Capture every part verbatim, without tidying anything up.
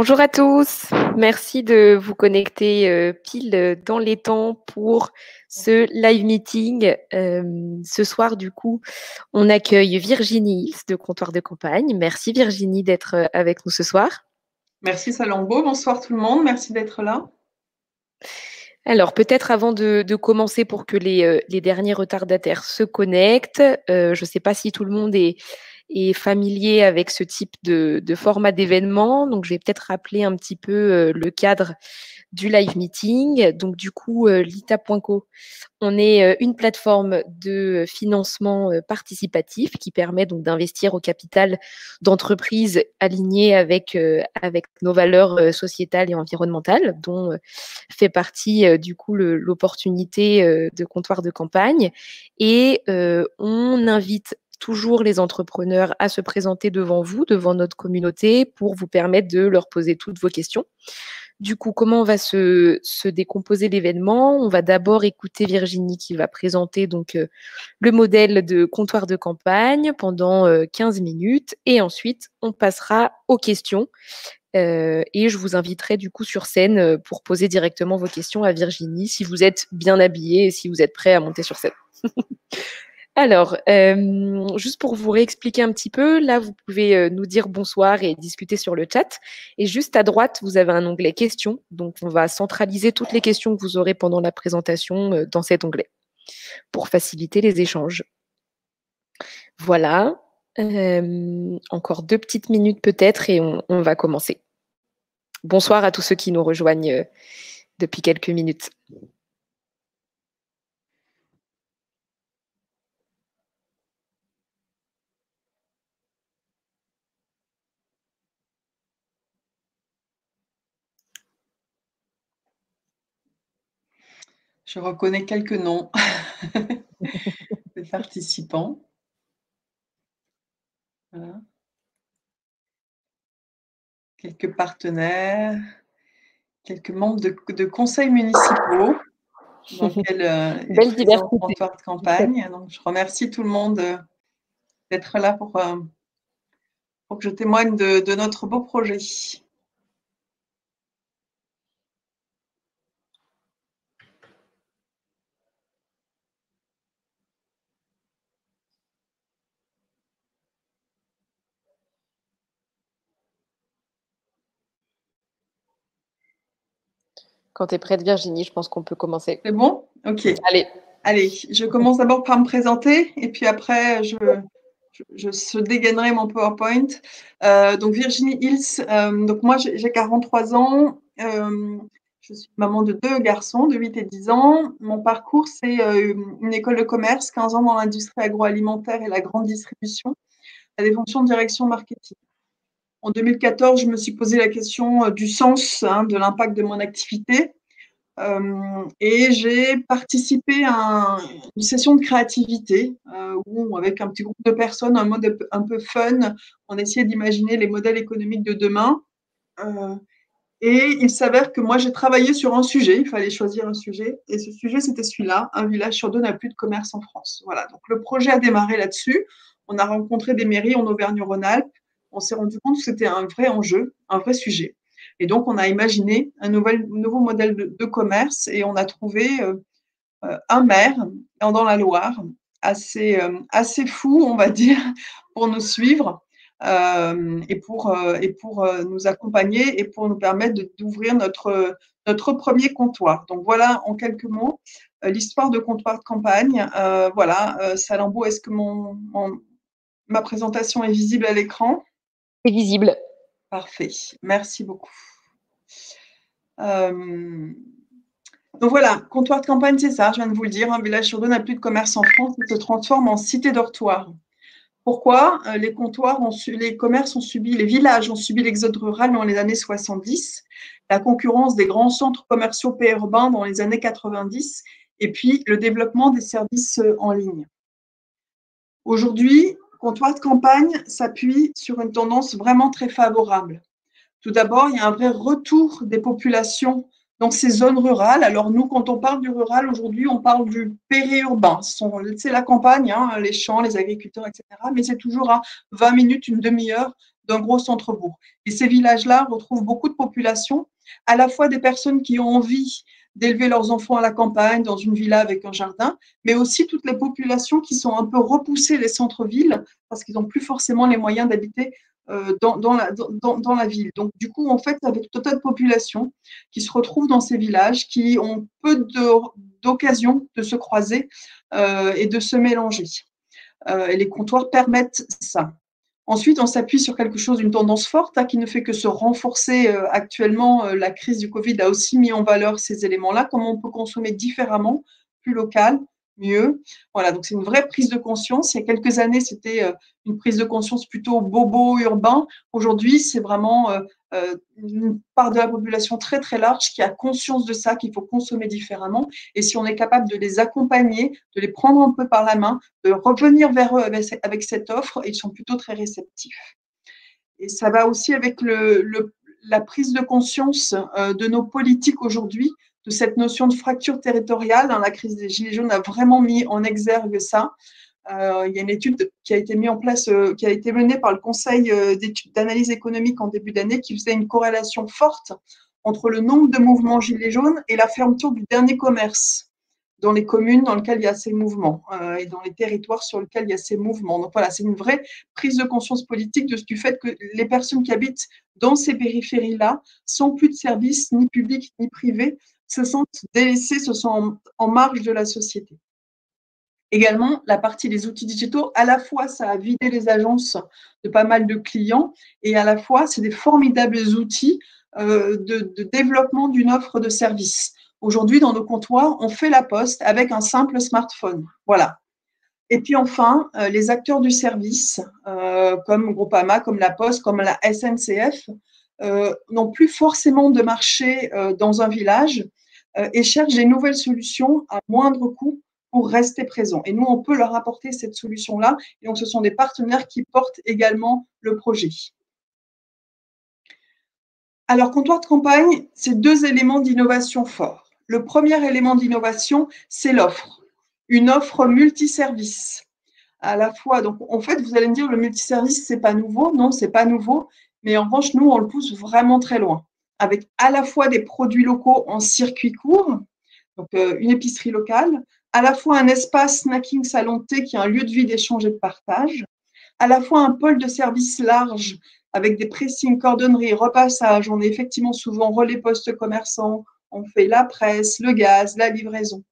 Bonjour à tous, merci de vous connecter euh, pile dans les temps pour ce live meeting. Euh, ce soir, du coup, on accueille Virginie Hills de Comptoir de Campagne. Merci Virginie d'être avec nous ce soir. Merci Salambo, bonsoir tout le monde, merci d'être là. Alors, peut-être avant de, de commencer pour que les, euh, les derniers retardataires se connectent, euh, je ne sais pas si tout le monde est... et familier avec ce type de, de format d'événement. Donc, je vais peut-être rappeler un petit peu euh, le cadre du live meeting. Donc, du coup, euh, L I T A point co, on est euh, une plateforme de financement euh, participatif qui permet donc d'investir au capital d'entreprises alignées avec, euh, avec nos valeurs euh, sociétales et environnementales, dont euh, fait partie euh, du coup l'opportunité euh, de comptoir de campagne. Et euh, on invite toujours les entrepreneurs à se présenter devant vous, devant notre communauté, pour vous permettre de leur poser toutes vos questions. Du coup, comment on va se, se décomposer l'événement? On va d'abord écouter Virginie qui va présenter donc euh, le modèle de comptoir de campagne pendant euh, quinze minutes et ensuite, on passera aux questions. Euh, et je vous inviterai du coup sur scène pour poser directement vos questions à Virginie si vous êtes bien habillé et si vous êtes prêt à monter sur scène. Alors, euh, juste pour vous réexpliquer un petit peu, là, vous pouvez euh, nous dire bonsoir et discuter sur le chat. Et juste à droite, vous avez un onglet questions. Donc, on va centraliser toutes les questions que vous aurez pendant la présentation euh, dans cet onglet pour faciliter les échanges. Voilà. Euh, encore deux petites minutes peut-être et on, on va commencer. Bonsoir à tous ceux qui nous rejoignent euh, depuis quelques minutes. Je reconnais quelques noms de participants. Voilà. Quelques partenaires, quelques membres de, de conseils municipaux dans lesquels euh, belle diversité de campagne. Donc, je remercie tout le monde euh, d'être là pour, euh, pour que je témoigne de, de notre beau projet. Quand tu es prête, Virginie, je pense qu'on peut commencer. C'est bon? Ok. Allez. Allez, je commence d'abord par me présenter et puis après, je, je, je se dégainerai mon PowerPoint. Euh, donc, Virginie Hills, euh, donc moi, j'ai quarante-trois ans. Euh, je suis maman de deux garçons de huit et dix ans. Mon parcours, c'est euh, une école de commerce, quinze ans dans l'industrie agroalimentaire et la grande distribution, à des fonctions de direction marketing. En deux mille quatorze, je me suis posé la question du sens, hein, de l'impact de mon activité. Euh, et j'ai participé à un, une session de créativité euh, où, avec un petit groupe de personnes, un mode un peu fun, on essayait d'imaginer les modèles économiques de demain. Euh, et il s'avère que moi, j'ai travaillé sur un sujet. Il fallait choisir un sujet. Et ce sujet, c'était celui-là. Un village sur deux n'a plus de commerce en France. Voilà. Donc, le projet a démarré là-dessus. On a rencontré des mairies en Auvergne-Rhône-Alpes. On s'est rendu compte que c'était un vrai enjeu, un vrai sujet. Et donc, on a imaginé un nouvel, nouveau modèle de, de commerce et on a trouvé euh, un maire dans la Loire, assez, euh, assez fou, on va dire, pour nous suivre euh, et pour, euh, et pour euh, nous accompagner et pour nous permettre d'ouvrir notre, notre premier comptoir. Donc, voilà en quelques mots euh, l'histoire de comptoir de campagne. Euh, voilà, euh, Salambo, est-ce que mon, mon, ma présentation est visible à l'écran ? C'est visible. Parfait. Merci beaucoup. Euh, donc voilà, comptoir de campagne, c'est ça, je viens de vous le dire. Un village sur deux n'a plus de commerce en France, il se transforme en cité dortoir. Pourquoi? Les comptoirs, ont su, les commerces ont subi, les villages ont subi l'exode rural dans les années soixante-dix, la concurrence des grands centres commerciaux périurbains dans les années quatre-vingt-dix, et puis le développement des services en ligne. Aujourd'hui, comptoir de campagne s'appuie sur une tendance vraiment très favorable. Tout d'abord, il y a un vrai retour des populations dans ces zones rurales. Alors nous, quand on parle du rural, aujourd'hui, on parle du périurbain. C'est la campagne, hein, les champs, les agriculteurs, et cetera. Mais c'est toujours à vingt minutes, une demi-heure d'un gros centre-bourg. Et ces villages-là retrouvent beaucoup de populations, à la fois des personnes qui ont envie d'élever leurs enfants à la campagne, dans une villa avec un jardin, mais aussi toutes les populations qui sont un peu repoussées des centres-villes parce qu'ils n'ont plus forcément les moyens d'habiter dans, dans, la, dans, dans la ville. Donc, du coup, en fait, avec tout un tas de populations qui se retrouvent dans ces villages, qui ont peu d'occasion de, de se croiser euh, et de se mélanger. Euh, et les comptoirs permettent ça. Ensuite, on s'appuie sur quelque chose, une tendance forte hein, qui ne fait que se renforcer euh, actuellement. Euh, la crise du Covid a aussi mis en valeur ces éléments-là, comment on peut consommer différemment, plus local, mieux. Voilà, donc c'est une vraie prise de conscience. Il y a quelques années, c'était euh, une prise de conscience plutôt bobo, urbain. Aujourd'hui, c'est vraiment euh, euh, une part de la population très, très large qui a conscience de ça, qu'il faut consommer différemment. Et si on est capable de les accompagner, de les prendre un peu par la main, de revenir vers eux avec, avec cette offre, ils sont plutôt très réceptifs. Et ça va aussi avec le, le, la prise de conscience euh, de nos politiques aujourd'hui, de cette notion de fracture territoriale. Hein, la crise des Gilets jaunes a vraiment mis en exergue ça. Euh, il y a une étude qui a été mise en place, euh, qui a été menée par le Conseil euh, d'études d'analyse économique en début d'année, qui faisait une corrélation forte entre le nombre de mouvements gilets jaunes et la fermeture du dernier commerce dans les communes dans lesquelles il y a ces mouvements euh, et dans les territoires sur lesquels il y a ces mouvements. Donc voilà, c'est une vraie prise de conscience politique de, du fait que les personnes qui habitent dans ces périphéries-là, sans plus de services, ni publics, ni privés, se sentent délaissés, se sentent en, en marge de la société. Également, la partie des outils digitaux, à la fois, ça a vidé les agences de pas mal de clients et à la fois, c'est des formidables outils euh, de, de développement d'une offre de service. Aujourd'hui, dans nos comptoirs, on fait la poste avec un simple smartphone. Voilà. Et puis enfin, euh, les acteurs du service, euh, comme Groupama, comme La Poste, comme la S N C F, euh, n'ont plus forcément de marché euh, dans un village euh, et cherchent des nouvelles solutions à moindre coût pour rester présent. Et nous, on peut leur apporter cette solution-là. Et donc, ce sont des partenaires qui portent également le projet. Alors, comptoir de campagne, c'est deux éléments d'innovation forts. Le premier élément d'innovation, c'est l'offre. Une offre multiservice. À la fois, donc, en fait, vous allez me dire, le multiservice, c'est pas nouveau. Non, c'est pas nouveau. Mais en revanche, nous, on le pousse vraiment très loin. Avec à la fois des produits locaux en circuit court, donc euh, une épicerie locale, à la fois un espace snacking salon de thé qui est un lieu de vie d'échange et de partage, à la fois un pôle de service large avec des pressings, cordonneries, repassages. On est effectivement souvent relais postes commerçants, on fait la presse, le gaz, la livraison.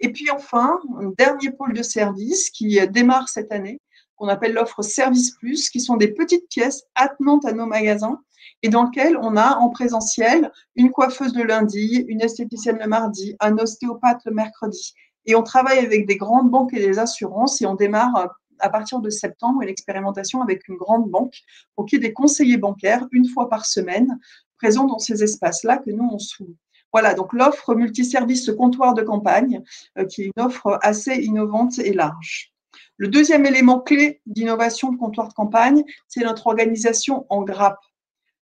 Et puis enfin, un dernier pôle de service qui démarre cette année, qu'on appelle l'offre Service Plus, qui sont des petites pièces attenantes à nos magasins et dans lequel on a en présentiel une coiffeuse le lundi, une esthéticienne le mardi, un ostéopathe le mercredi. Et on travaille avec des grandes banques et des assurances et on démarre à partir de septembre une expérimentation avec une grande banque pour qu'il y ait des conseillers bancaires une fois par semaine présents dans ces espaces-là que nous, on s'ouvre. Voilà, donc l'offre multiservice, ce comptoir de campagne, euh, qui est une offre assez innovante et large. Le deuxième élément clé d'innovation de comptoir de campagne, c'est notre organisation en grappe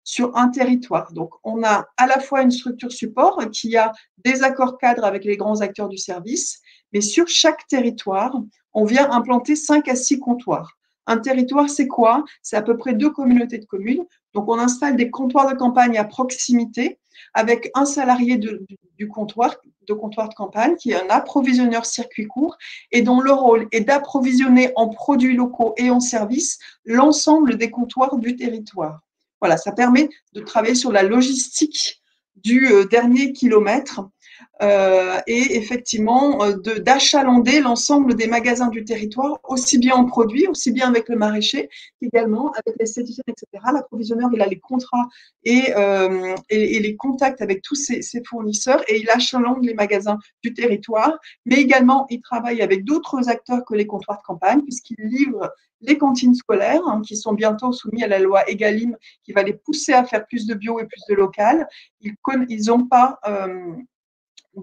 sur un territoire. Donc, on a à la fois une structure support qui a des accords cadres avec les grands acteurs du service, mais sur chaque territoire, on vient implanter cinq à six comptoirs. Un territoire, c'est quoi? C'est à peu près deux communautés de communes. Donc, on installe des comptoirs de campagne à proximité avec un salarié de, du comptoir, de comptoir de campagne qui est un approvisionneur circuit court et dont le rôle est d'approvisionner en produits locaux et en services l'ensemble des comptoirs du territoire. Voilà, ça permet de travailler sur la logistique du euh, dernier kilomètre euh, et effectivement euh, d'achalander l'ensemble des magasins du territoire, aussi bien en produits, aussi bien avec le maraîcher, qu'également avec les esthéticiens, et cetera. L'approvisionneur, il a les contrats et, euh, et, et les contacts avec tous ses, ses fournisseurs et il achalandre les magasins du territoire, mais également il travaille avec d'autres acteurs que les comptoirs de campagne puisqu'il livre les cantines scolaires hein, qui sont bientôt soumises à la loi Egalim qui va les pousser à faire plus de bio et plus de local. Ils n'ont pas euh,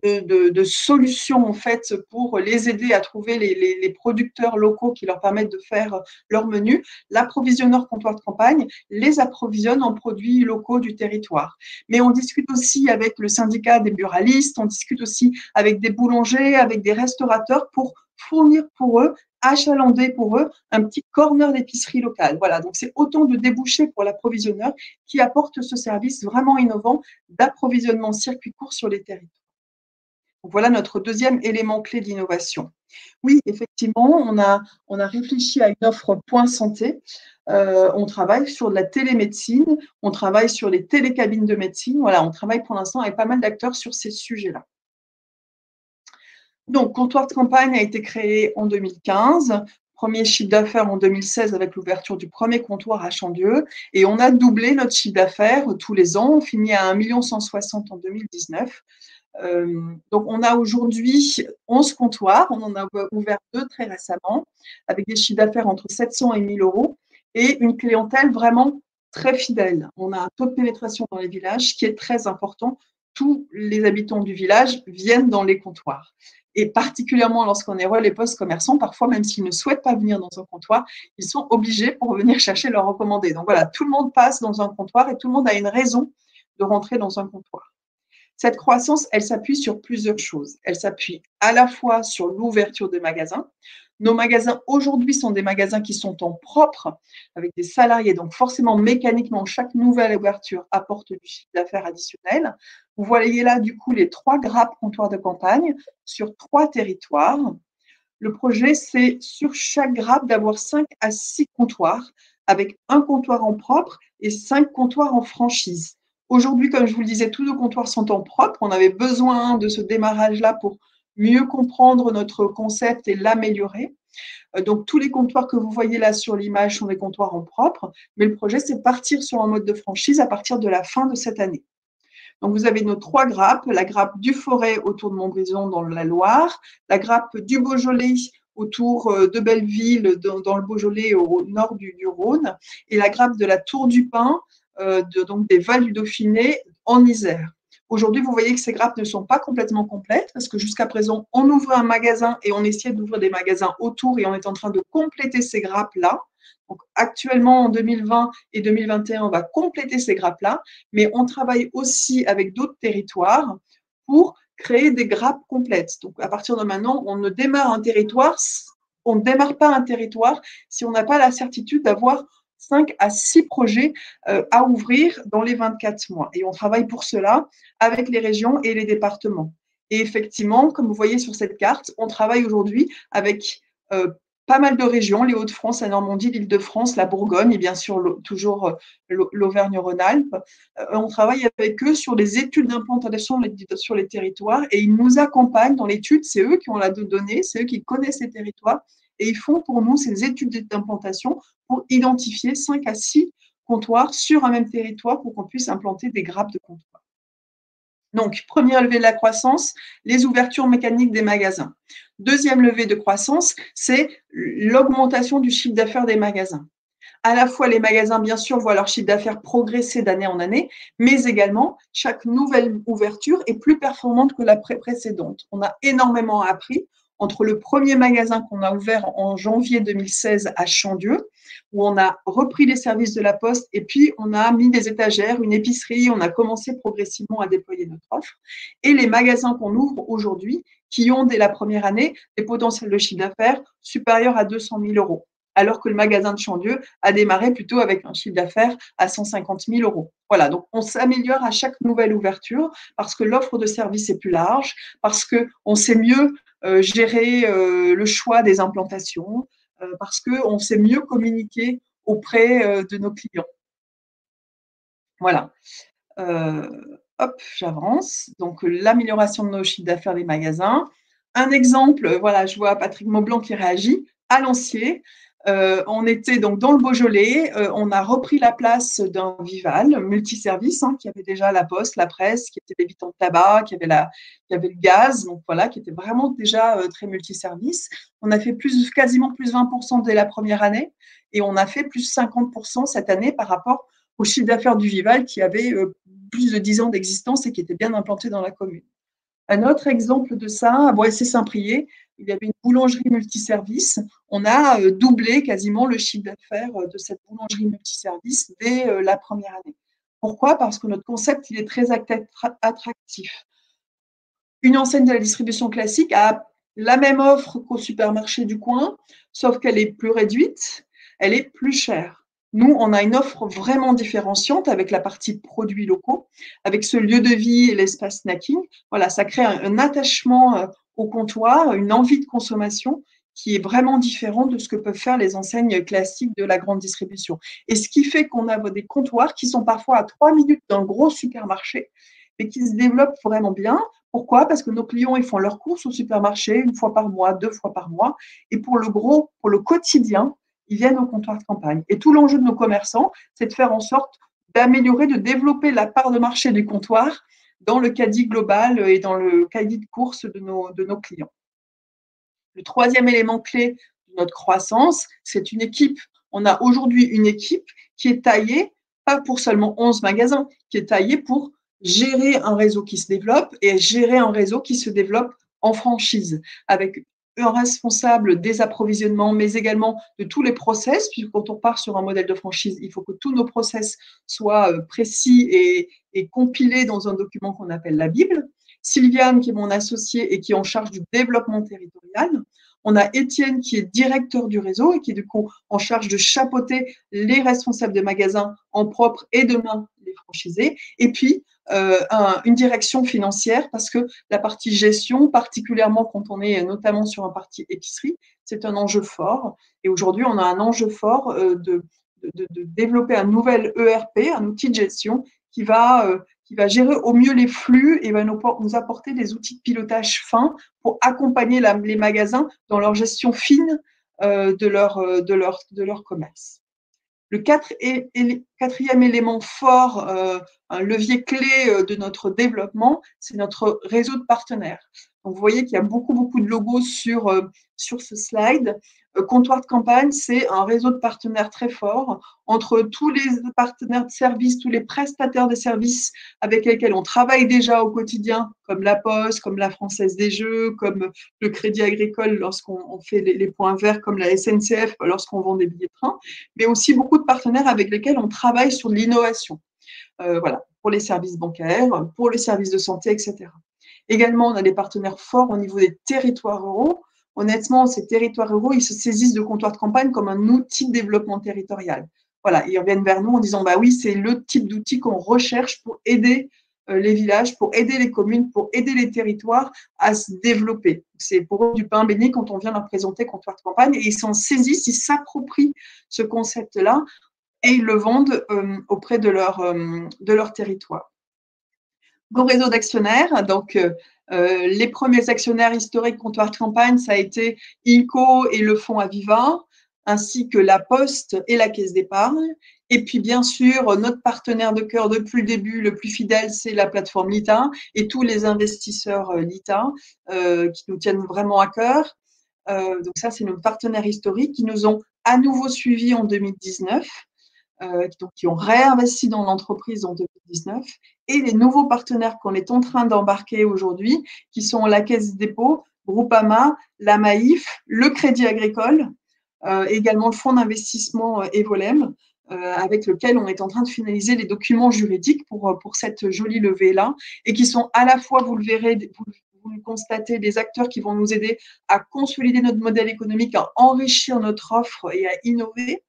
de, de, de solution en fait pour les aider à trouver les, les, les producteurs locaux qui leur permettent de faire leur menu. L'approvisionneur comptoir de campagne les approvisionne en produits locaux du territoire. Mais on discute aussi avec le syndicat des buralistes, on discute aussi avec des boulangers, avec des restaurateurs pour fournir pour eux achalander pour eux un petit corner d'épicerie locale. Voilà, donc c'est autant de débouchés pour l'approvisionneur qui apporte ce service vraiment innovant d'approvisionnement circuit court sur les territoires. Donc voilà notre deuxième élément clé d'innovation. Oui, effectivement, on a, on a réfléchi à une offre point santé. Euh, on travaille sur de la télémédecine, on travaille sur les télécabines de médecine. Voilà, on travaille pour l'instant avec pas mal d'acteurs sur ces sujets-là. Donc, Comptoir de Campagne a été créé en deux mille quinze, premier chiffre d'affaires en deux mille seize avec l'ouverture du premier comptoir à Chandieu, et on a doublé notre chiffre d'affaires tous les ans, on finit à un million cent soixante en deux mille dix-neuf. Euh, donc, on a aujourd'hui onze comptoirs, on en a ouvert deux très récemment, avec des chiffres d'affaires entre sept cents et mille euros, et une clientèle vraiment très fidèle. On a un taux de pénétration dans les villages qui est très important. Tous les habitants du village viennent dans les comptoirs. Et particulièrement lorsqu'on est relais postes commerçants, parfois, même s'ils ne souhaitent pas venir dans un comptoir, ils sont obligés pour venir chercher leur recommandé. Donc voilà, tout le monde passe dans un comptoir et tout le monde a une raison de rentrer dans un comptoir. Cette croissance, elle s'appuie sur plusieurs choses. Elle s'appuie à la fois sur l'ouverture des magasins. Nos magasins, aujourd'hui, sont des magasins qui sont en propre, avec des salariés. Donc, forcément, mécaniquement, chaque nouvelle ouverture apporte du chiffre d'affaires additionnel. Vous voyez là, du coup, les trois grappes comptoirs de campagne sur trois territoires. Le projet, c'est sur chaque grappe d'avoir cinq à six comptoirs, avec un comptoir en propre et cinq comptoirs en franchise. Aujourd'hui, comme je vous le disais, tous nos comptoirs sont en propre. On avait besoin de ce démarrage-là pour mieux comprendre notre concept et l'améliorer. Donc, tous les comptoirs que vous voyez là sur l'image sont des comptoirs en propre, mais le projet, c'est de partir sur un mode de franchise à partir de la fin de cette année. Donc, vous avez nos trois grappes, la grappe du Forez autour de Montbrison dans la Loire, la grappe du Beaujolais autour de Belleville dans, dans le Beaujolais au nord du, du Rhône et la grappe de la Tour du Pin, Euh, de, donc des Vals du Dauphiné en Isère. Aujourd'hui, vous voyez que ces grappes ne sont pas complètement complètes parce que jusqu'à présent, on ouvrait un magasin et on essayait d'ouvrir des magasins autour et on est en train de compléter ces grappes-là. Donc, actuellement, en deux mille vingt et deux mille vingt et un, on va compléter ces grappes-là, mais on travaille aussi avec d'autres territoires pour créer des grappes complètes. Donc, à partir de maintenant, on ne démarre un territoire, on ne démarre pas un territoire si on n'a pas la certitude d'avoir cinq à six projets à ouvrir dans les vingt-quatre mois. Et on travaille pour cela avec les régions et les départements. Et effectivement, comme vous voyez sur cette carte, on travaille aujourd'hui avec euh, pas mal de régions, les Hauts-de-France, la Normandie, l'Île-de-France, la Bourgogne et bien sûr toujours l'Auvergne-Rhône-Alpes. Euh, on travaille avec eux sur les études d'implantation sur les territoires et ils nous accompagnent dans l'étude. C'est eux qui ont la donnée, c'est eux qui connaissent les territoires. Et ils font pour nous ces études d'implantation pour identifier cinq à six comptoirs sur un même territoire pour qu'on puisse implanter des grappes de comptoirs. Donc, première levée de la croissance, les ouvertures mécaniques des magasins. Deuxième levée de croissance, c'est l'augmentation du chiffre d'affaires des magasins. À la fois, les magasins, bien sûr, voient leur chiffre d'affaires progresser d'année en année, mais également, chaque nouvelle ouverture est plus performante que la pré- précédente. On a énormément appris. Entre le premier magasin qu'on a ouvert en janvier deux mille seize à Chandieu, où on a repris les services de La Poste et puis on a mis des étagères, une épicerie, on a commencé progressivement à déployer notre offre. Et les magasins qu'on ouvre aujourd'hui, qui ont dès la première année des potentiels de chiffre d'affaires supérieurs à deux cent mille euros, alors que le magasin de Chandieu a démarré plutôt avec un chiffre d'affaires à cent cinquante mille euros. Voilà, donc on s'améliore à chaque nouvelle ouverture parce que l'offre de service est plus large, parce qu'on sait mieux Euh, gérer euh, le choix des implantations euh, parce qu'on sait mieux communiquer auprès euh, de nos clients. Voilà. Euh, hop, j'avance. Donc, l'amélioration de nos chiffres d'affaires des magasins. Un exemple, voilà, je vois Patrick Maublanc qui réagit. À Lancier, euh, on était donc dans le Beaujolais. Euh, on a repris la place d'un Vival multiservice hein, qui avait déjà la poste, la presse, qui était l'évitant de tabac, qui avait la... Il y avait le gaz, donc voilà, qui était vraiment déjà euh, très multiservice. On a fait plus, quasiment plus vingt pour cent dès la première année et on a fait plus cinquante pour cent cette année par rapport au chiffre d'affaires du Vival qui avait euh, plus de dix ans d'existence et qui était bien implanté dans la commune. Un autre exemple de ça, à Boissé-Saint-Prié, il y avait une boulangerie multiservice. On a euh, doublé quasiment le chiffre d'affaires euh, de cette boulangerie multiservice dès euh, la première année. Pourquoi? Parce que notre concept, il est très attractif. Une enseigne de la distribution classique a la même offre qu'au supermarché du coin, sauf qu'elle est plus réduite, elle est plus chère. Nous, on a une offre vraiment différenciante avec la partie produits locaux, avec ce lieu de vie et l'espace snacking. Voilà, ça crée un, un attachement au comptoir, une envie de consommation qui est vraiment différente de ce que peuvent faire les enseignes classiques de la grande distribution. Et ce qui fait qu'on a des comptoirs qui sont parfois à trois minutes d'un gros supermarché, mais qui se développent vraiment bien. Pourquoi? Parce que nos clients, ils font leurs courses au supermarché une fois par mois, deux fois par mois. Et pour le gros, pour le quotidien, ils viennent au comptoir de campagne. Et tout l'enjeu de nos commerçants, c'est de faire en sorte d'améliorer, de développer la part de marché du comptoir dans le caddie global et dans le caddie de course de nos, de nos clients. Le troisième élément clé de notre croissance, c'est une équipe. On a aujourd'hui une équipe qui est taillée, pas pour seulement onze magasins, qui est taillée pour gérer un réseau qui se développe et gérer un réseau qui se développe en franchise, avec un responsable des approvisionnements, mais également de tous les process, puisque quand on part sur un modèle de franchise, il faut que tous nos process soient précis et, et compilés dans un document qu'on appelle la Bible. Sylviane, qui est mon associée et qui est en charge du développement territorial. On a Étienne, qui est directeur du réseau et qui est du coup en charge de chapeauter les responsables des magasins en propre et demain les franchisés. Et puis, euh, un, une direction financière, parce que la partie gestion, particulièrement quand on est notamment sur un parti épicerie, c'est un enjeu fort. Et aujourd'hui, on a un enjeu fort euh, de, de, de développer un nouvel E R P, un outil de gestion qui va… Euh, qui va gérer au mieux les flux et va nous apporter des outils de pilotage fins pour accompagner la, les magasins dans leur gestion fine euh, de, leur, euh, de, leur, de leur commerce. Le quatre et, et, quatrième élément fort, euh, un levier clé de notre développement, c'est notre réseau de partenaires. Donc, vous voyez qu'il y a beaucoup, beaucoup de logos sur, euh, sur ce slide. Comptoir de campagne, c'est un réseau de partenaires très fort entre tous les partenaires de services, tous les prestataires de services avec lesquels on travaille déjà au quotidien, comme La Poste, comme la Française des Jeux, comme le Crédit Agricole lorsqu'on fait les, les points verts, comme la S N C F lorsqu'on vend des billets de train, mais aussi beaucoup de partenaires avec lesquels on travaille sur l'innovation, euh, voilà, pour les services bancaires, pour les services de santé, et cetera. Également, on a des partenaires forts au niveau des territoires ruraux. Honnêtement, ces territoires ruraux, ils se saisissent de comptoirs de campagne comme un outil de développement territorial. Voilà, ils reviennent vers nous en disant, bah oui, c'est le type d'outil qu'on recherche pour aider les villages, pour aider les communes, pour aider les territoires à se développer. C'est pour eux du pain béni quand on vient leur présenter comptoir de campagne, et ils s'en saisissent, ils s'approprient ce concept-là et ils le vendent euh, auprès de leur, euh, de leur territoire. Nos réseaux d'actionnaires, donc euh, Euh, les premiers actionnaires historiques comptoir de campagne, ça a été Inco et le fonds Aviva, ainsi que La Poste et la Caisse d'épargne. Et puis, bien sûr, notre partenaire de cœur depuis le début, le plus fidèle, c'est la plateforme LITA et tous les investisseurs LITA euh, qui nous tiennent vraiment à cœur. Euh, donc ça, c'est nos partenaires historiques qui nous ont à nouveau suivis en deux mille dix-neuf. Euh, donc, qui ont réinvesti dans l'entreprise en deux mille dix-neuf, et les nouveaux partenaires qu'on est en train d'embarquer aujourd'hui, qui sont la Caisse des Dépôts, Groupama, la Maïf, le Crédit Agricole, euh, également le fonds d'investissement Evolem, euh, avec lequel on est en train de finaliser les documents juridiques pour, pour cette jolie levée-là, et qui sont à la fois, vous le verrez, vous, vous le constatez, des acteurs qui vont nous aider à consolider notre modèle économique, à enrichir notre offre et à innover,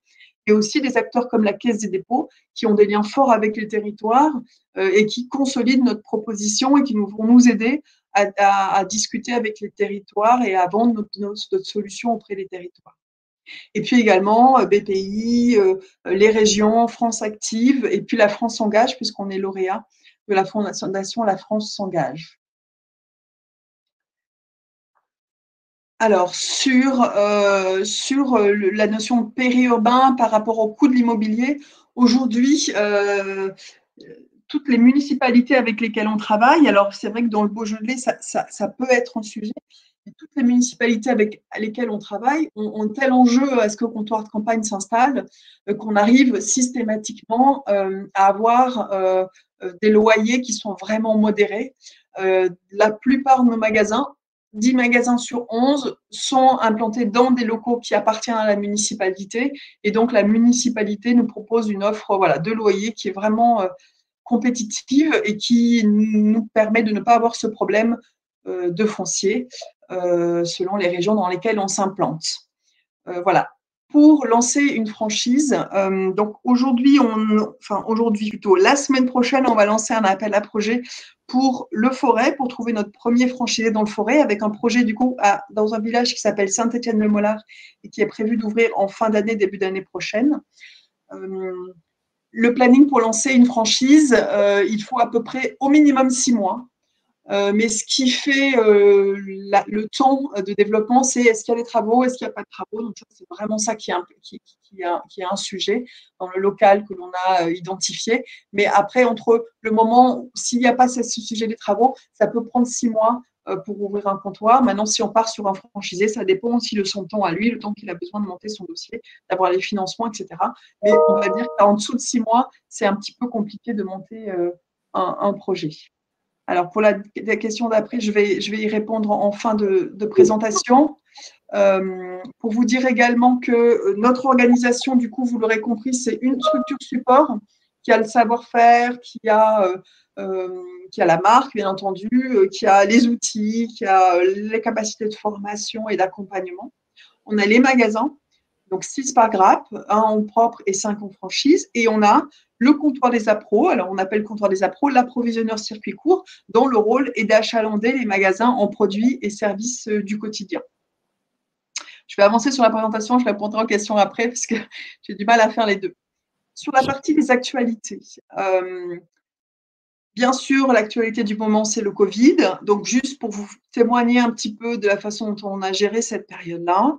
et aussi des acteurs comme la Caisse des Dépôts qui ont des liens forts avec les territoires euh, et qui consolident notre proposition et qui nous, vont nous aider à, à, à discuter avec les territoires et à vendre notre, notre, notre solution auprès des territoires. Et puis également euh, B P I, euh, les régions, France Active et puis la France s'engage puisqu'on est lauréat de la fondation La France s'engage. Alors, sur, euh, sur le, la notion de périurbain par rapport au coût de l'immobilier, aujourd'hui, euh, toutes les municipalités avec lesquelles on travaille, alors c'est vrai que dans le Beaujolais, ça, ça, ça peut être un sujet, mais toutes les municipalités avec lesquelles on travaille ont, ont tel enjeu à ce que le comptoir de campagne s'installe euh, qu'on arrive systématiquement euh, à avoir euh, des loyers qui sont vraiment modérés. Euh, la plupart de nos magasins, dix magasins sur onze sont implantés dans des locaux qui appartiennent à la municipalité et donc la municipalité nous propose une offre voilà, de loyer qui est vraiment euh, compétitive et qui nous permet de ne pas avoir ce problème euh, de foncier euh, selon les régions dans lesquelles on s'implante. Euh, voilà. Pour lancer une franchise, euh, donc aujourd'hui, on, enfin aujourd'hui plutôt, la semaine prochaine, on va lancer un appel à projet pour le Forez, pour trouver notre premier franchisé dans le Forez, avec un projet du coup à, dans un village qui s'appelle Saint-Étienne-le-Molard et qui est prévu d'ouvrir en fin d'année, début d'année prochaine. Euh, le planning pour lancer une franchise, euh, il faut à peu près au minimum six mois. Euh, mais ce qui fait euh, la, le temps de développement, c'est est-ce qu'il y a des travaux, est-ce qu'il n'y a pas de travaux. Donc c'est vraiment ça qui est, un, qui, qui, est un, qui est un sujet dans le local que l'on a identifié. Mais après, entre le moment, s'il n'y a pas ce sujet des travaux, ça peut prendre six mois euh, pour ouvrir un comptoir. Maintenant, si on part sur un franchisé, ça dépend aussi de son temps à lui, le temps qu'il a besoin de monter son dossier, d'avoir les financements, et cetera. Mais on va dire qu'en dessous de six mois, c'est un petit peu compliqué de monter euh, un, un projet. Alors, pour la, la question d'après, je vais, je vais y répondre en fin de, de présentation. Euh, pour vous dire également que notre organisation, du coup, vous l'aurez compris, c'est une structure support qui a le savoir-faire, qui, euh, qui a la marque, bien entendu, qui a les outils, qui a les capacités de formation et d'accompagnement. On a les magasins, donc six par grappe, un en propre et cinq en franchise, et on a le comptoir des appros, alors on appelle comptoir des appros l'approvisionneur circuit court, dont le rôle est d'achalander les magasins en produits et services du quotidien. Je vais avancer sur la présentation, je répondrai aux questions après parce que j'ai du mal à faire les deux. Sur la partie des actualités, euh, bien sûr, l'actualité du moment, c'est le Covid. Donc, juste pour vous témoigner un petit peu de la façon dont on a géré cette période-là,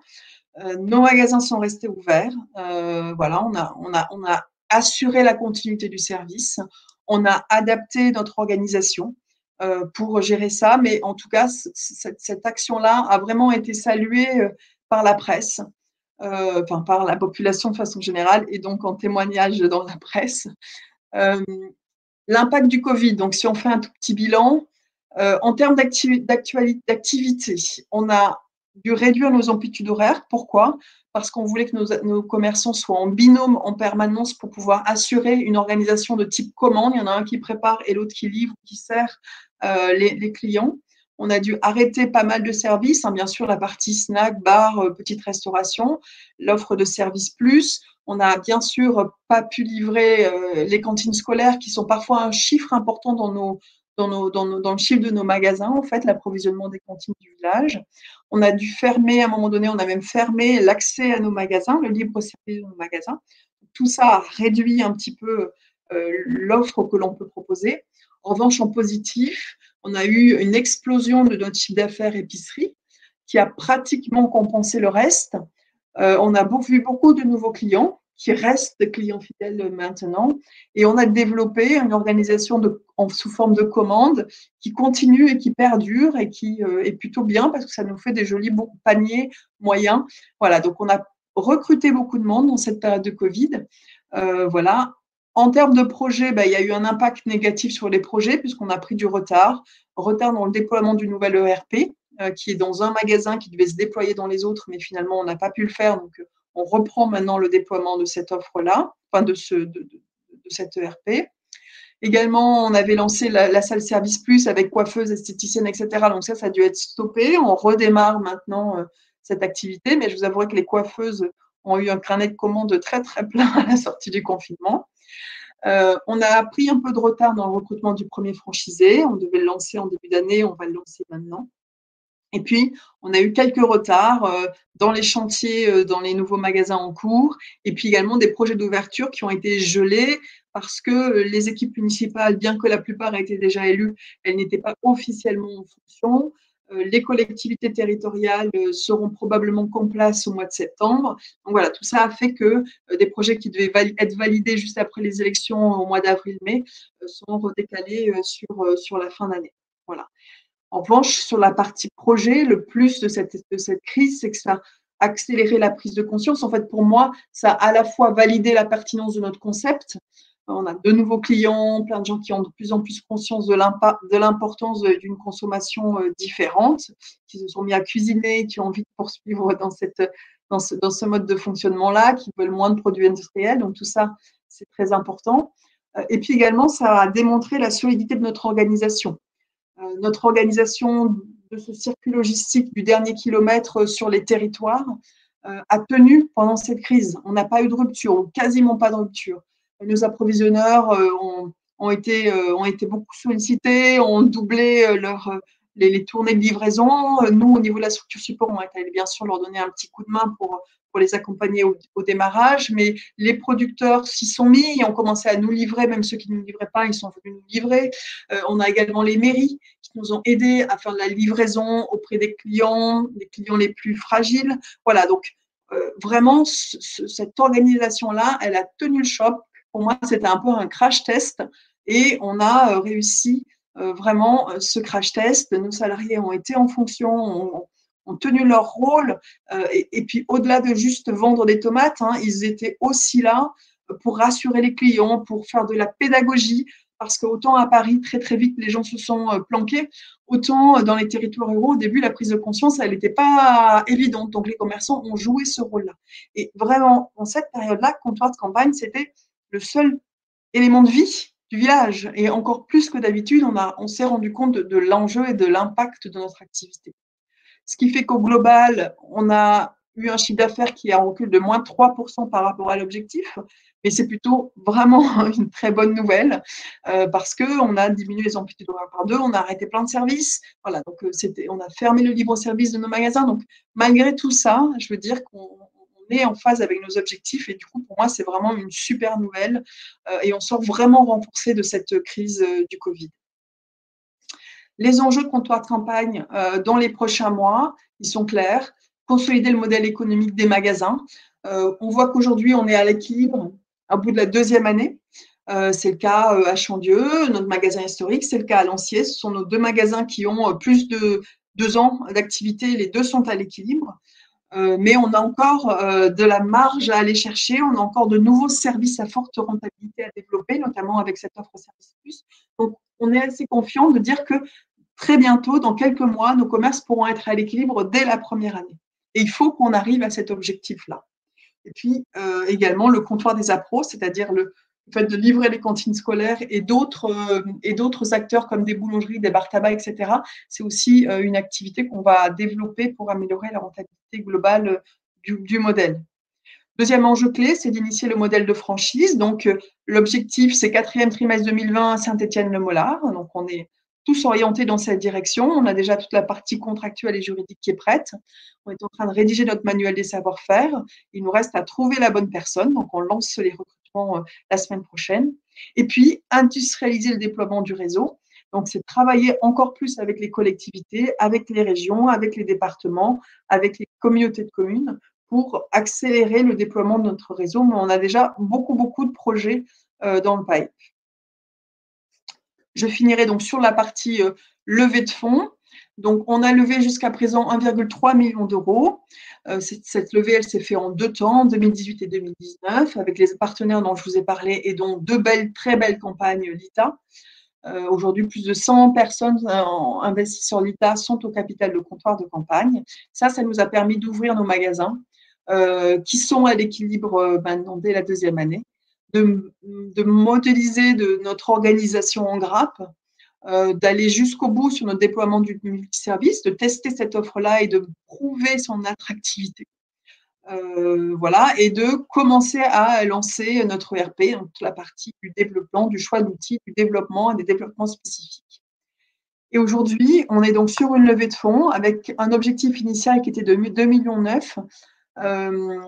euh, nos magasins sont restés ouverts. Euh, voilà, on a, on a, on a assurer la continuité du service. On a adapté notre organisation euh, pour gérer ça, mais en tout cas, cette, cette action-là a vraiment été saluée par la presse, euh, enfin, par la population de façon générale et donc en témoignage dans la presse. Euh, L'impact du Covid, donc si on fait un tout petit bilan, euh, en termes d'activité, on a dû réduire nos amplitudes horaires. Pourquoi ? Parce qu'on voulait que nos, nos commerçants soient en binôme en permanence pour pouvoir assurer une organisation de type commande. Il y en a un qui prépare et l'autre qui livre, qui sert euh, les, les clients. On a dû arrêter pas mal de services, hein, bien sûr la partie snack, bar, euh, petite restauration, l'offre de services plus. On n'a bien sûr pas pu livrer euh, les cantines scolaires qui sont parfois un chiffre important dans nos... Dans, nos, dans, nos, dans le chiffre de nos magasins, en fait, l'approvisionnement des cantines du village. On a dû fermer, à un moment donné, on a même fermé l'accès à nos magasins, le libre service de nos magasins. Tout ça a réduit un petit peu euh, l'offre que l'on peut proposer. En revanche, en positif, on a eu une explosion de notre chiffre d'affaires épicerie qui a pratiquement compensé le reste. Euh, on a vu beaucoup de nouveaux clients qui restent des clients fidèles maintenant. Et on a développé une organisation de, en, sous forme de commande qui continue et qui perdure et qui euh, est plutôt bien parce que ça nous fait des jolis bons paniers moyens. Voilà, donc on a recruté beaucoup de monde dans cette période de Covid. Euh, voilà. En termes de projets, ben, il y a eu un impact négatif sur les projets puisqu'on a pris du retard. Retard dans le déploiement du nouvel E R P euh, qui est dans un magasin qui devait se déployer dans les autres, mais finalement, on n'a pas pu le faire. Donc, on reprend maintenant le déploiement de cette offre-là, enfin de, ce, de, de, de cette E R P. Également, on avait lancé la, la salle Service Plus avec coiffeuse, esthéticienne, et cetera. Donc ça, ça a dû être stoppé. On redémarre maintenant euh, cette activité, mais je vous avouerai que les coiffeuses ont eu un carnet de commandes très, très plein à la sortie du confinement. Euh, on a pris un peu de retard dans le recrutement du premier franchisé. On devait le lancer en début d'année, on va le lancer maintenant. Et puis, on a eu quelques retards dans les chantiers, dans les nouveaux magasins en cours, et puis également des projets d'ouverture qui ont été gelés parce que les équipes municipales, bien que la plupart aient été déjà élues, elles n'étaient pas officiellement en fonction. Les collectivités territoriales seront probablement en place au mois de septembre. Donc voilà, tout ça a fait que des projets qui devaient être validés juste après les élections au mois d'avril-mai sont redécalés sur, sur la fin d'année. Voilà. En revanche, sur la partie projet, le plus de cette, de cette crise, c'est que ça a accéléré la prise de conscience. En fait, pour moi, ça a à la fois validé la pertinence de notre concept. On a de nouveaux clients, plein de gens qui ont de plus en plus conscience de l'importance d'une consommation différente, qui se sont mis à cuisiner, qui ont envie de poursuivre dans, cette, dans, ce, dans ce mode de fonctionnement-là, qui veulent moins de produits industriels. Donc, tout ça, c'est très important. Et puis également, ça a démontré la solidité de notre organisation. Notre organisation de ce circuit logistique du dernier kilomètre sur les territoires euh, a tenu pendant cette crise. On n'a pas eu de rupture, quasiment pas de rupture. Nos approvisionneurs euh, ont, ont, été, euh, ont été beaucoup sollicités, ont doublé euh, leur, euh, les, les tournées de livraison. Nous, au niveau de la structure support, on est allé bien sûr leur donner un petit coup de main pour, pour les accompagner au, au démarrage, mais les producteurs s'y sont mis et ont commencé à nous livrer, même ceux qui ne nous livraient pas, ils sont venus nous livrer. Euh, on a également les mairies qui nous ont aidés à faire de la livraison auprès des clients, des clients les plus fragiles. Voilà, donc euh, vraiment, ce, ce, cette organisation-là, elle a tenu le choc. Pour moi, c'était un peu un crash test et on a réussi euh, vraiment ce crash test. Nos salariés ont été en fonction, ont, ont tenu leur rôle euh, et, et puis au-delà de juste vendre des tomates, hein, ils étaient aussi là pour rassurer les clients, pour faire de la pédagogie parce qu'autant à Paris, très très vite, les gens se sont planqués, autant dans les territoires ruraux, au début, la prise de conscience, elle n'était pas évidente. Donc, les commerçants ont joué ce rôle-là. Et vraiment, dans cette période-là, Comptoir de Campagne, c'était le seul élément de vie du village. Et encore plus que d'habitude, on, on s'est rendu compte de, de l'enjeu et de l'impact de notre activité. Ce qui fait qu'au global, on a eu un chiffre d'affaires qui est en recul de moins trois pour cent par rapport à l'objectif. Mais c'est plutôt vraiment une très bonne nouvelle euh, parce qu'on a diminué les amplitudes horaires par deux, on a arrêté plein de services. Voilà, donc on a fermé le libre-service de nos magasins. Donc, malgré tout ça, je veux dire qu'on est en phase avec nos objectifs et du coup pour moi c'est vraiment une super nouvelle euh, et on sort vraiment renforcé de cette crise euh, du Covid. Les enjeux de Comptoir de Campagne euh, dans les prochains mois, ils sont clairs. Consolider le modèle économique des magasins. Euh, on voit qu'aujourd'hui on est à l'équilibre au bout de la deuxième année. Euh, c'est le cas euh, à Chandieu, notre magasin historique, c'est le cas à Lanciers. Ce sont nos deux magasins qui ont euh, plus de deux ans d'activité, les deux sont à l'équilibre. Euh, mais on a encore euh, de la marge à aller chercher, on a encore de nouveaux services à forte rentabilité à développer, notamment avec cette offre Service Plus. Donc, on est assez confiant de dire que très bientôt, dans quelques mois, nos commerces pourront être à l'équilibre dès la première année. Et il faut qu'on arrive à cet objectif-là. Et puis, euh, également, le comptoir des appros, c'est-à-dire le fait de livrer les cantines scolaires et d'autres euh, et d'autres acteurs comme des boulangeries, des bars tabac, et cetera. C'est aussi euh, une activité qu'on va développer pour améliorer la rentabilité globale du, du modèle. Deuxième enjeu clé, c'est d'initier le modèle de franchise. Donc, euh, l'objectif, c'est quatrième trimestre deux mille vingt à Saint-Étienne-le-Molard. Donc, on est tous orientés dans cette direction. On a déjà toute la partie contractuelle et juridique qui est prête. On est en train de rédiger notre manuel des savoir-faire. Il nous reste à trouver la bonne personne. Donc, on lance les recrutements la semaine prochaine. Et puis, industrialiser le déploiement du réseau. Donc, c'est travailler encore plus avec les collectivités, avec les régions, avec les départements, avec les communautés de communes pour accélérer le déploiement de notre réseau. Mais on a déjà beaucoup, beaucoup de projets euh, dans le pipe. Je finirai donc sur la partie euh, levée de fonds. Donc, on a levé jusqu'à présent un virgule trois million d'euros. Euh, cette, cette levée, elle s'est faite en deux temps, deux mille dix-huit et deux mille dix-neuf, avec les partenaires dont je vous ai parlé et dont deux belles, très belles campagnes LITA. Euh, Aujourd'hui, plus de cent personnes euh, investies sur LITA sont au capital de Comptoir de Campagne. Ça, ça nous a permis d'ouvrir nos magasins euh, qui sont à l'équilibre euh, maintenant dès la deuxième année, de, de modéliser de notre organisation en grappe, Euh, d'aller jusqu'au bout sur notre déploiement du multiservice, de tester cette offre-là et de prouver son attractivité. Euh, voilà, et de commencer à lancer notre E R P, donc toute la partie du développement, du choix d'outils, du développement et des développements spécifiques. Et aujourd'hui, on est donc sur une levée de fonds avec un objectif initial qui était de deux virgule neuf millions euh,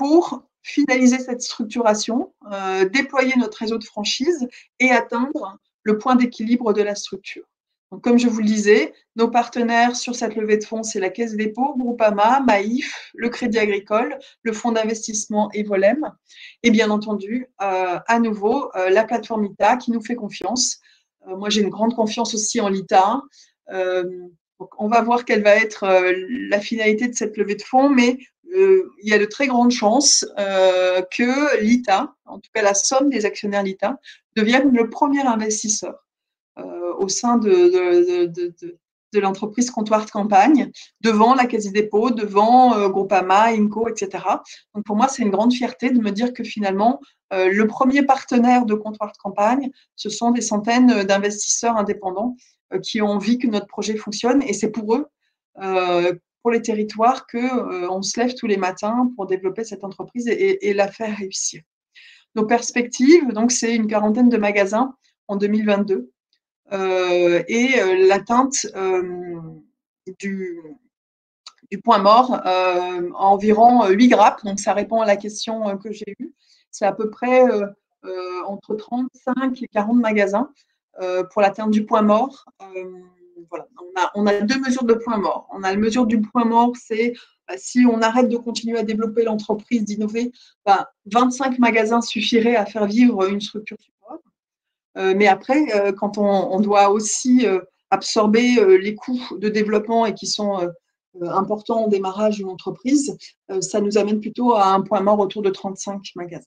pour finaliser cette structuration, euh, déployer notre réseau de franchise et atteindre le point d'équilibre de la structure. Donc, comme je vous le disais, nos partenaires sur cette levée de fonds, c'est la Caisse des Dépôts, Groupama, Maïf, le Crédit Agricole, le Fonds d'investissement Evolem et bien entendu, euh, à nouveau, euh, la plateforme LITA qui nous fait confiance. Euh, moi, j'ai une grande confiance aussi en LITA. Euh, donc on va voir quelle va être euh, la finalité de cette levée de fonds, mais euh, il y a de très grandes chances euh, que LITA, en tout cas la somme des actionnaires LITA, devienne le premier investisseur euh, au sein de, de, de, de, de l'entreprise Comptoir de Campagne, devant la Caisse des Dépôts, devant euh, Groupama, Inco, et cetera. Donc, pour moi, c'est une grande fierté de me dire que finalement, euh, le premier partenaire de Comptoir de Campagne, ce sont des centaines d'investisseurs indépendants euh, qui ont envie que notre projet fonctionne. Et c'est pour eux, euh, pour les territoires, qu'on euh, se lève tous les matins pour développer cette entreprise et, et, et la faire réussir. Nos perspectives, donc, c'est une quarantaine de magasins en deux mille vingt-deux. Euh, et euh, l'atteinte euh, du, du point mort euh, à environ huit grappes. Donc, ça répond à la question euh, que j'ai eue. C'est à peu près euh, euh, entre trente-cinq et quarante magasins euh, pour l'atteinte du point mort. Euh, voilà. on, a, on a deux mesures de point mort. On a la mesure du point mort, c'est bah, si on arrête de continuer à développer l'entreprise, d'innover, bah, vingt-cinq magasins suffiraient à faire vivre une structure support. Euh, mais après, euh, quand on, on doit aussi euh, absorber euh, les coûts de développement et qui sont euh, importants au démarrage d'une entreprise, euh, ça nous amène plutôt à un point mort autour de trente-cinq magasins.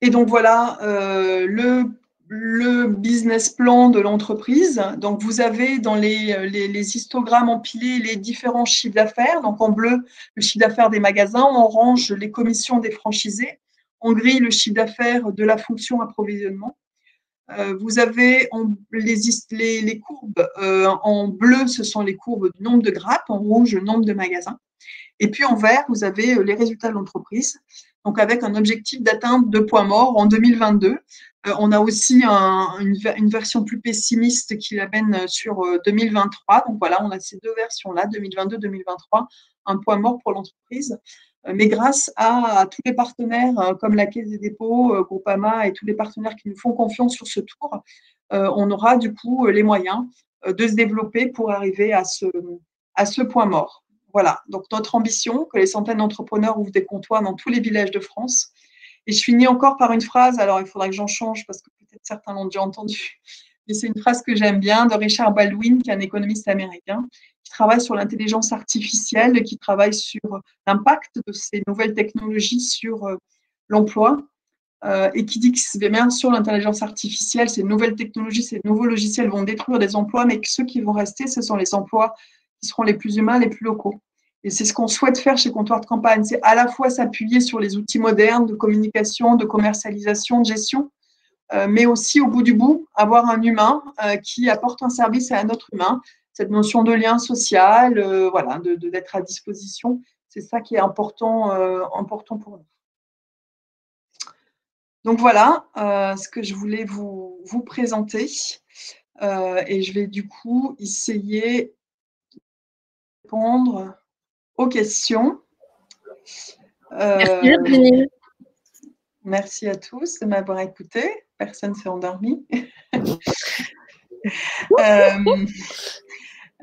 Et donc voilà euh, le, le business plan de l'entreprise. Donc vous avez dans les, les, les histogrammes empilés les différents chiffres d'affaires. Donc en bleu, le chiffre d'affaires des magasins, en orange, les commissions des franchisés. En gris, le chiffre d'affaires de la fonction approvisionnement. Euh, vous avez en, les, les, les courbes. Euh, en bleu, ce sont les courbes du nombre de grappes. En rouge, le nombre de magasins. Et puis, en vert, vous avez les résultats de l'entreprise. Donc, avec un objectif d'atteinte de points morts en deux mille vingt-deux. Euh, on a aussi un, une, une version plus pessimiste qui l'amène sur euh, deux mille vingt-trois. Donc, voilà, on a ces deux versions-là, deux mille vingt-deux deux mille vingt-trois, un point mort pour l'entreprise. Mais grâce à, à tous les partenaires comme la Caisse des Dépôts, Groupama et tous les partenaires qui nous font confiance sur ce tour, euh, on aura du coup les moyens de se développer pour arriver à ce, à ce point mort. Voilà, donc notre ambition, que les centaines d'entrepreneurs ouvrent des comptoirs dans tous les villages de France. Et je finis encore par une phrase, alors il faudra que j'en change parce que peut-être certains l'ont déjà entendu, mais c'est une phrase que j'aime bien de Richard Baldwin, qui est un économiste américain, qui travaille sur l'intelligence artificielle, qui travaille sur l'impact de ces nouvelles technologies sur euh, l'emploi, euh, et qui dit que c'est bien sûr l'intelligence artificielle, ces nouvelles technologies, ces nouveaux logiciels vont détruire des emplois, mais que ceux qui vont rester, ce sont les emplois qui seront les plus humains, les plus locaux. Et c'est ce qu'on souhaite faire chez Comptoir de Campagne, c'est à la fois s'appuyer sur les outils modernes de communication, de commercialisation, de gestion, Euh, mais aussi, au bout du bout, avoir un humain euh, qui apporte un service à un autre humain. Cette notion de lien social, euh, voilà, de, de, d'être à disposition, c'est ça qui est important, euh, important pour nous. Donc voilà euh, ce que je voulais vous, vous présenter. Euh, et je vais du coup essayer de répondre aux questions. Euh, Merci, Virginie. Merci à tous de m'avoir écouté. Personne ne s'est endormi. euh,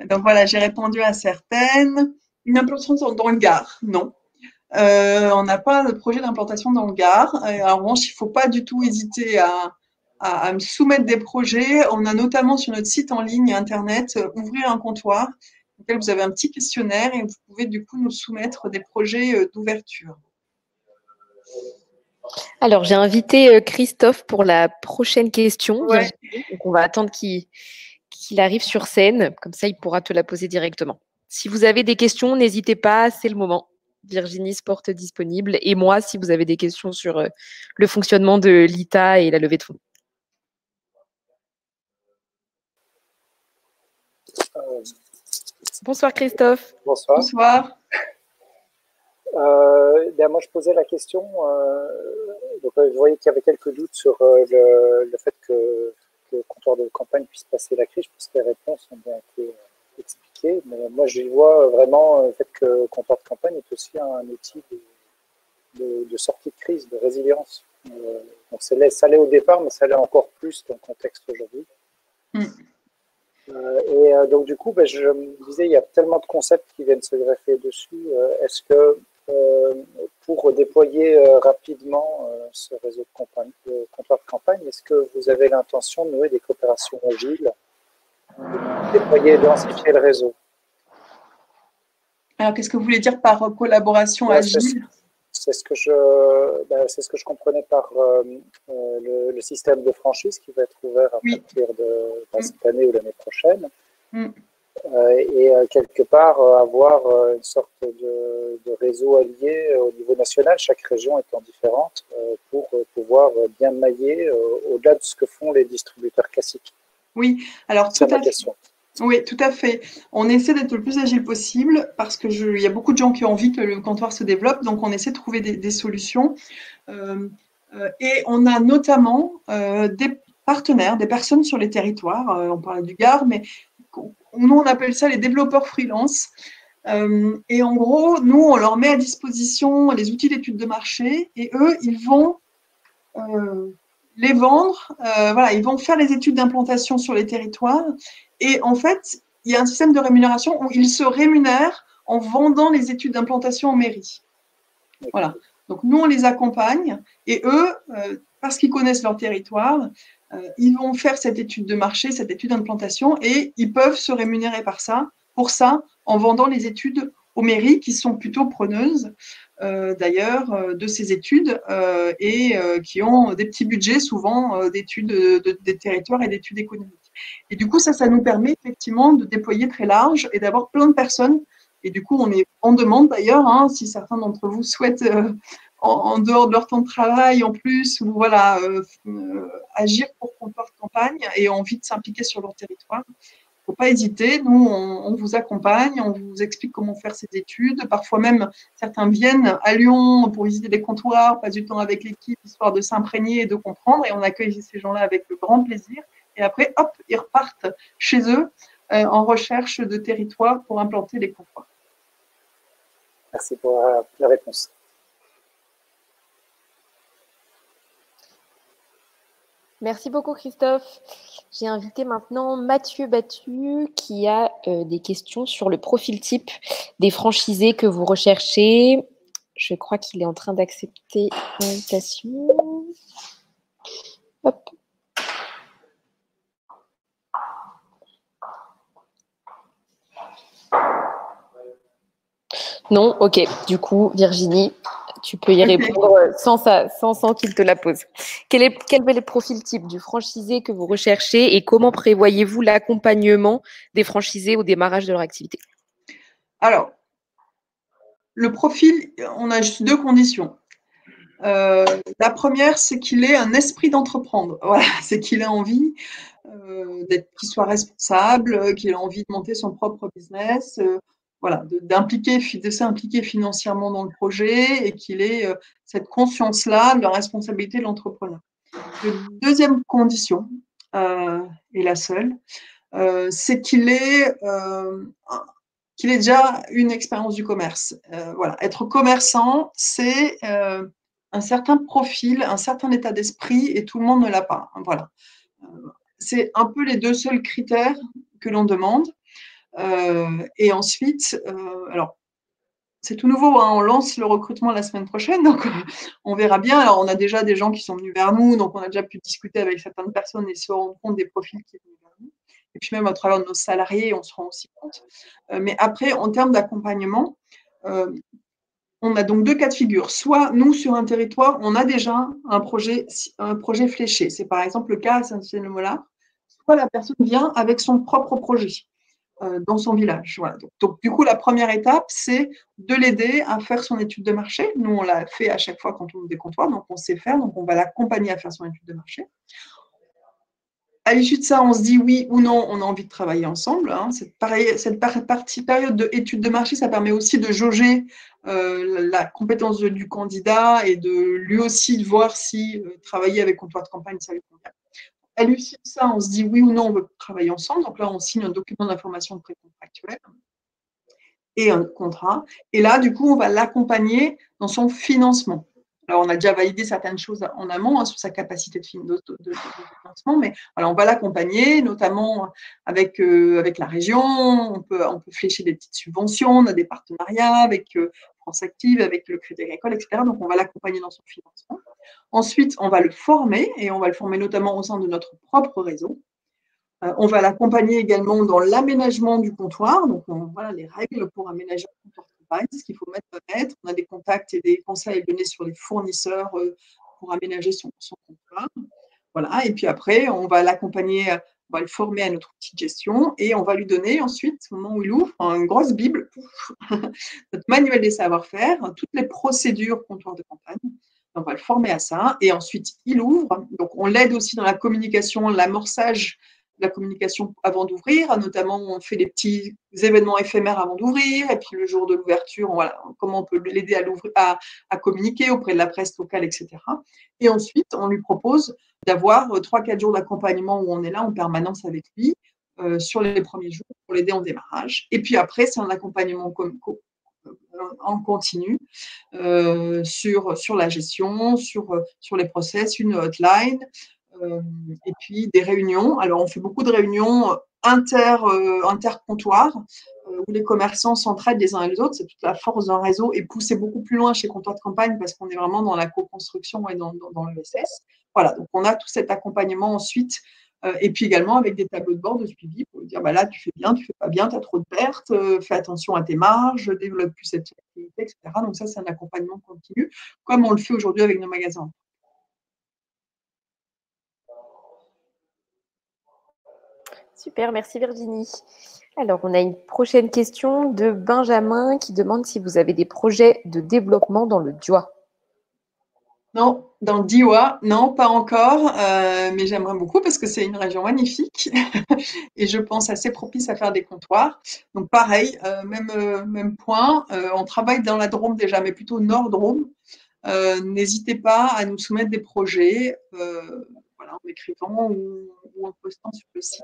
donc voilà, j'ai répondu à certaines. Une implantation dans le Gard, non. Euh, on n'a pas de projet d'implantation dans le Gard. En revanche, il ne faut pas du tout hésiter à, à, à me soumettre des projets. On a notamment sur notre site en ligne Internet « Ouvrir un comptoir » dans lequel vous avez un petit questionnaire et vous pouvez du coup nous soumettre des projets d'ouverture. Alors, j'ai invité Christophe pour la prochaine question. Ouais. Donc, on va attendre qu'il qu'il arrive sur scène. Comme ça, il pourra te la poser directement. Si vous avez des questions, n'hésitez pas, c'est le moment. Virginie se porte disponible. Et moi, si vous avez des questions sur le fonctionnement de l'I T A et la levée de fonds. Euh... Bonsoir, Christophe. Bonsoir. Bonsoir. Euh, ben moi, je posais la question. Euh, donc, euh, je voyais qu'il y avait quelques doutes sur euh, le, le fait que, que le comptoir de campagne puisse passer la crise. Je pense que les réponses ont bien été euh, expliquées. Mais moi, j'y vois vraiment euh, le fait que le comptoir de campagne est aussi un, un outil de, de, de sortie de crise, de résilience. Euh, donc, ça l'est au départ, mais ça l'est encore plus dans le contexte aujourd'hui. Mmh. Euh, et euh, donc, du coup, ben, je me disais, il y a tellement de concepts qui viennent se greffer dessus. Euh, Est-ce que Euh, pour déployer euh, rapidement euh, ce réseau de, de comptoir de campagne, est-ce que vous avez l'intention de nouer des coopérations agiles, de déployer et de densifier le réseau? Alors, qu'est-ce que vous voulez dire par collaboration ouais, agile? C'est ce que je, ben, c'est ce que je comprenais par euh, le, le système de franchise qui va être ouvert à oui. partir de ben, cette année ou l'année prochaine. Mm. Euh, et euh, quelque part, euh, avoir euh, une sorte de, de réseau allié euh, au niveau national, chaque région étant différente, euh, pour euh, pouvoir euh, bien mailler euh, au-delà de ce que font les distributeurs classiques. Oui, alors tout à fait. Oui, tout à fait. On essaie d'être le plus agile possible parce que je, il y a beaucoup de gens qui ont envie que le comptoir se développe, donc on essaie de trouver des, des solutions. Euh, euh, et on a notamment euh, des partenaires, des personnes sur les territoires. Euh, on parlait du Gard, mais nous on appelle ça les développeurs freelance. Euh, et en gros, nous on leur met à disposition les outils d'études de marché et eux, ils vont euh, les vendre. Euh, voilà, ils vont faire les études d'implantation sur les territoires. Et en fait, il y a un système de rémunération où ils se rémunèrent en vendant les études d'implantation en mairie. Voilà. Donc, nous, on les accompagne et eux, euh, parce qu'ils connaissent leur territoire, euh, ils vont faire cette étude de marché, cette étude d'implantation et ils peuvent se rémunérer par ça, pour ça en vendant les études aux mairies qui sont plutôt preneuses euh, d'ailleurs euh, de ces études euh, et euh, qui ont des petits budgets souvent euh, d'études de, de, des territoires et d'études économiques. Et du coup, ça, ça nous permet effectivement de déployer très large et d'avoir plein de personnes. Et du coup, on est en demande d'ailleurs, hein, si certains d'entre vous souhaitent, euh, en, en dehors de leur temps de travail en plus, ou voilà, euh, euh, agir pour Comptoir de Campagne et ont envie de s'impliquer sur leur territoire. Il ne faut pas hésiter. Nous, on, on vous accompagne, on vous explique comment faire ces études. Parfois même, certains viennent à Lyon pour visiter des comptoirs, passent du temps avec l'équipe, histoire de s'imprégner et de comprendre. Et on accueille ces gens-là avec le grand plaisir. Et après, hop, ils repartent chez eux euh, en recherche de territoire pour implanter les comptoirs. Merci pour euh, la réponse. Merci beaucoup, Christophe. J'ai invité maintenant Mathieu Battu qui a euh, des questions sur le profil type des franchisés que vous recherchez. Je crois qu'il est en train d'accepter l'invitation. Hop. Non, ok. Du coup, Virginie, tu peux y répondre sans, sans, sans qu'il te la pose. Quel est, quel est le profil type du franchisé que vous recherchez et comment prévoyez-vous l'accompagnement des franchisés au démarrage de leur activité? Alors, le profil, on a juste deux conditions. Euh, la première, c'est qu'il ait un esprit d'entreprendre. Voilà, c'est qu'il ait envie euh, d'être, qu'il soit responsable, qu'il ait envie de monter son propre business. Euh, Voilà, d'impliquer, de s'impliquer financièrement dans le projet et qu'il ait euh, cette conscience-là de la responsabilité de l'entrepreneur. La deuxième condition, euh, et la seule, euh, c'est qu'il ait, euh, qu'il ait déjà une expérience du commerce. Euh, voilà, être commerçant, c'est euh, un certain profil, un certain état d'esprit et tout le monde ne l'a pas. Voilà, euh, c'est un peu les deux seuls critères que l'on demande. Euh, et ensuite, euh, alors c'est tout nouveau, hein, on lance le recrutement la semaine prochaine, donc on verra bien. Alors on a déjà des gens qui sont venus vers nous, donc on a déjà pu discuter avec certaines personnes et se rendre compte des profils qui sont venus vers nous. Et puis même à travers nos salariés, on se rend aussi compte. Euh, mais après, en termes d'accompagnement, euh, on a donc deux cas de figure. Soit nous, sur un territoire, on a déjà un projet, un projet fléché. C'est par exemple le cas à Saint-Étienne-le-Molard. Soit la personne vient avec son propre projet dans son village. Voilà. Donc, donc, du coup, la première étape, c'est de l'aider à faire son étude de marché. Nous, on l'a fait à chaque fois quand on ouvre des comptoirs, donc on sait faire, donc on va l'accompagner à faire son étude de marché. À l'issue de ça, on se dit oui ou non, on a envie de travailler ensemble. Hein. Cette, pareil, cette par partie, période d'étude de marché, ça permet aussi de jauger euh, la compétence de, du candidat et de lui aussi de voir si euh, travailler avec Comptoir de Campagne, ça lui convient. À l'issue de ça, on se dit oui ou non, on veut travailler ensemble. Donc là, on signe un document d'information précontractuelle et un contrat. Et là, du coup, on va l'accompagner dans son financement. Alors, on a déjà validé certaines choses en amont hein, sur sa capacité de, fin de, de, de financement, mais alors, on va l'accompagner, notamment avec, euh, avec la région. On peut, on peut flécher des petites subventions, on a des partenariats avec euh, France Active, avec le Crédit Agricole, et cetera. Donc, on va l'accompagner dans son financement. Ensuite, on va le former, et on va le former notamment au sein de notre propre réseau. Euh, on va l'accompagner également dans l'aménagement du comptoir, donc on, voilà les règles pour aménager un comptoir. campagne, ce qu'il faut mettre en œuvre. On a des contacts et des conseils à donner sur les fournisseurs euh, pour aménager son, son comptoir. Voilà. Et puis après, on va l'accompagner, on va le former à notre outil de gestion et on va lui donner ensuite, au moment où il ouvre, une grosse Bible, pouf, notre manuel des savoir-faire, toutes les procédures comptoir de campagne. On va le former à ça et ensuite, il ouvre. Donc, on l'aide aussi dans la communication, l'amorçage de la communication avant d'ouvrir. Notamment, on fait des petits événements éphémères avant d'ouvrir. Et puis, le jour de l'ouverture, voilà, comment on peut l'aider à, à, à communiquer auprès de la presse locale, et cetera. Et ensuite, on lui propose d'avoir trois à quatre jours d'accompagnement où on est là en permanence avec lui euh, sur les premiers jours pour l'aider en démarrage. Et puis après, c'est un accompagnement comme en continu euh, sur, sur la gestion, sur, sur les process, une hotline euh, et puis des réunions. Alors, on fait beaucoup de réunions inter, euh, intercomptoirs euh, où les commerçants s'entraident les uns et les autres. C'est toute la force d'un réseau et pousser beaucoup plus loin chez Comptoir de Campagne parce qu'on est vraiment dans la co-construction et dans, dans, dans le S S. Voilà, donc on a tout cet accompagnement ensuite euh, et puis également avec des tableaux de bord de suivi pour dire bah là, tu fais bien, tu fais pas bien, tu as trop de pertes, euh, fais attention à tes marges, développe plus cette activité, et cetera. Donc ça, c'est un accompagnement continu, comme on le fait aujourd'hui avec nos magasins. Super, merci Virginie. Alors, on a une prochaine question de Benjamin qui demande si vous avez des projets de développement dans le Diois. Non, dans le Diois, non, pas encore, euh, mais j'aimerais beaucoup parce que c'est une région magnifique et je pense assez propice à faire des comptoirs. Donc pareil, euh, même, euh, même point, euh, on travaille dans la Drôme déjà, mais plutôt Nord-Drôme. Euh, n'hésitez pas à nous soumettre des projets euh, voilà, en écrivant ou, ou en postant sur le site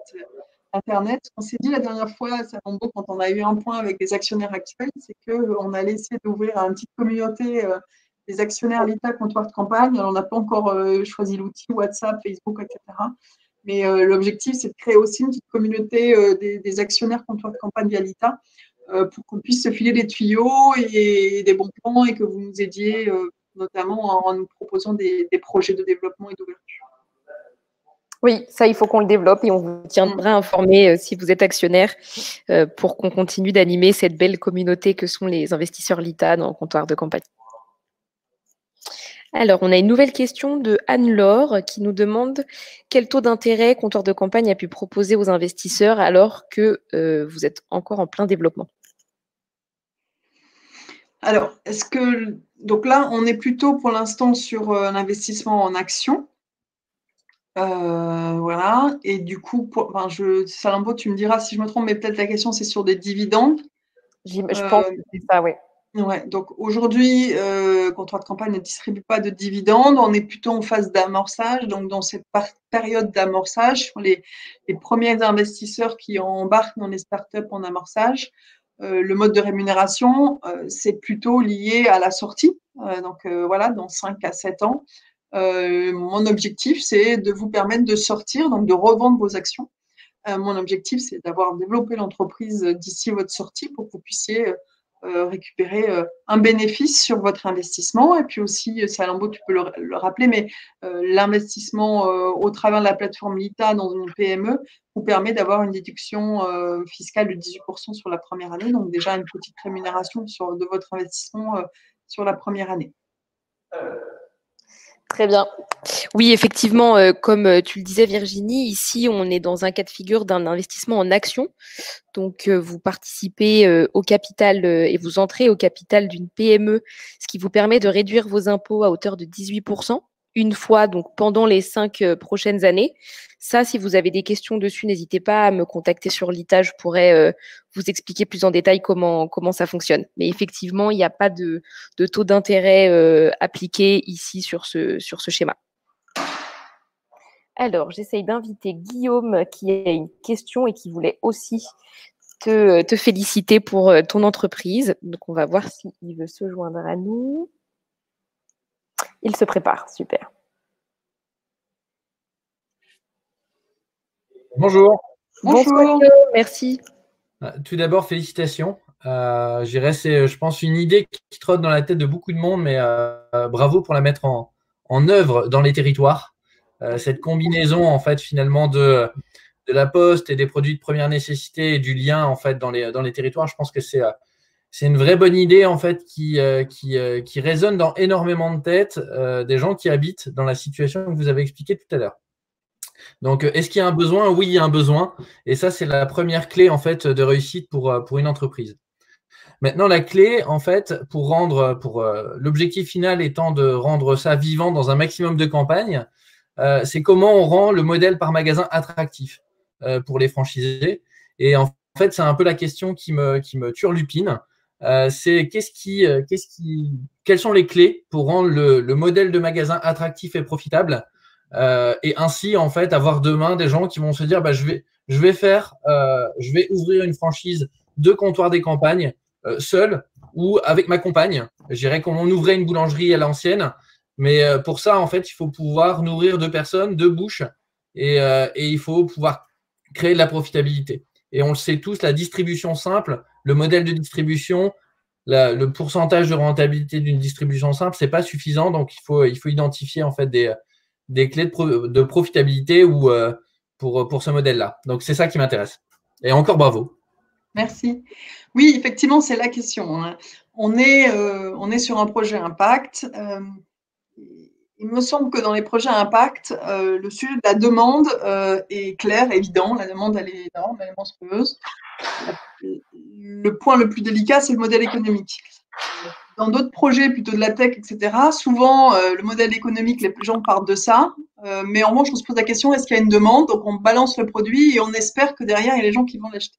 Internet. On s'est dit la dernière fois à Salambo, quand on a eu un point avec les actionnaires actuels, c'est qu'on allait essayer d'ouvrir à une petite communauté euh, les actionnaires LITA, comptoir de campagne. Alors, on n'a pas encore euh, choisi l'outil WhatsApp, Facebook, et cetera. Mais euh, l'objectif, c'est de créer aussi une petite communauté euh, des, des actionnaires comptoir de campagne via LITA euh, pour qu'on puisse se filer des tuyaux et, et des bons plans et que vous nous aidiez, euh, notamment en, en nous proposant des, des projets de développement et d'ouverture. Oui, ça, il faut qu'on le développe et on vous tiendra informé euh, si vous êtes actionnaire euh, pour qu'on continue d'animer cette belle communauté que sont les investisseurs LITA dans le comptoir de campagne. Alors, on a une nouvelle question de Anne-Laure qui nous demande quel taux d'intérêt comptoir de campagne a pu proposer aux investisseurs alors que euh, vous êtes encore en plein développement. Alors, est-ce que donc là, on est plutôt pour l'instant sur euh, l'investissement en actions. Euh, voilà. Et du coup, pour, ben, je, Salambo, tu me diras si je me trompe, mais peut-être la question, c'est sur des dividendes. Je euh, pense que c'est ça, oui. Ouais, donc aujourd'hui, euh, comptoir de campagne ne distribue pas de dividendes. On est plutôt en phase d'amorçage. Donc, dans cette période d'amorçage, les, les premiers investisseurs qui embarquent dans les startups en amorçage, euh, le mode de rémunération, euh, c'est plutôt lié à la sortie. Euh, donc, euh, voilà, dans cinq à sept ans. Euh, mon objectif, c'est de vous permettre de sortir, donc de revendre vos actions. Euh, mon objectif, c'est d'avoir développé l'entreprise d'ici votre sortie pour que vous puissiez… Euh, Euh, récupérer euh, un bénéfice sur votre investissement. Et puis aussi, Salambo, tu peux le, le rappeler, mais euh, l'investissement euh, au travers de la plateforme LITA dans une P M E vous permet d'avoir une déduction euh, fiscale de dix-huit pour cent sur la première année, donc déjà une petite rémunération sur, de votre investissement euh, sur la première année. Euh... Très bien. Oui, effectivement, euh, comme tu le disais Virginie, ici on est dans un cas de figure d'un investissement en actions. Donc euh, vous participez euh, au capital euh, et vous entrez au capital d'une P M E, ce qui vous permet de réduire vos impôts à hauteur de dix-huit pour cent une fois donc pendant les cinq euh, prochaines années. Ça, si vous avez des questions dessus, n'hésitez pas à me contacter sur LITA, je pourrais euh, vous expliquer plus en détail comment, comment ça fonctionne. Mais effectivement, il n'y a pas de, de taux d'intérêt euh, appliqué ici sur ce, sur ce schéma. Alors, j'essaye d'inviter Guillaume qui a une question et qui voulait aussi te, te féliciter pour ton entreprise. Donc, on va voir s'il veut se joindre à nous. Il se prépare, super. Bonjour. Bonjour. Bonjour. Merci. Tout d'abord, félicitations. Euh, je dirais, c'est, je pense, une idée qui trotte dans la tête de beaucoup de monde, mais euh, bravo pour la mettre en, en œuvre dans les territoires. Euh, cette combinaison, en fait, finalement, de, de la poste et des produits de première nécessité et du lien, en fait, dans les, dans les territoires, je pense que c'est, C'est une vraie bonne idée en fait qui, euh, qui, euh, qui résonne dans énormément de têtes euh, des gens qui habitent dans la situation que vous avez expliquée tout à l'heure. Donc, est-ce qu'il y a un besoin? Oui, il y a un besoin. Et ça, c'est la première clé en fait de réussite pour, pour une entreprise. Maintenant, la clé, en fait, pour rendre, pour euh, l'objectif final étant de rendre ça vivant dans un maximum de campagnes, euh, c'est comment on rend le modèle par magasin attractif euh, pour les franchisés. Et en fait, c'est un peu la question qui me, qui me turlupine. Euh, c'est qu'est-ce qui, euh, qu'est-ce qui, quelles sont les clés pour rendre le, le modèle de magasin attractif et profitable euh, et ainsi, en fait, avoir demain des gens qui vont se dire, bah, je vais, je vais faire, euh, je vais ouvrir une franchise de comptoir des campagnes. Seul ou avec ma compagne. Je dirais qu'on ouvrait une boulangerie à l'ancienne, mais pour ça, en fait, il faut pouvoir nourrir deux personnes, deux bouches, et, euh, et il faut pouvoir créer de la profitabilité. Et on le sait tous, la distribution simple, le modèle de distribution, la, le pourcentage de rentabilité d'une distribution simple, ce n'est pas suffisant, donc il faut, il faut identifier en fait, des, des clés de, pro, de profitabilité ou, euh, pour, pour ce modèle-là. Donc, c'est ça qui m'intéresse. Et encore bravo. Merci. Oui, effectivement, c'est la question. On est, euh, on est sur un projet impact. Euh, il me semble que dans les projets impact, euh, le sujet de la demande euh, est clair, évident. La demande, elle est énorme, elle est monstrueuse. Le point le plus délicat, c'est le modèle économique. Dans d'autres projets, plutôt de la tech, et cetera, souvent, euh, le modèle économique, les gens partent de ça. Euh, mais en revanche, on se pose la question, est-ce qu'il y a une demande? Donc, on balance le produit et on espère que derrière, il y a les gens qui vont l'acheter.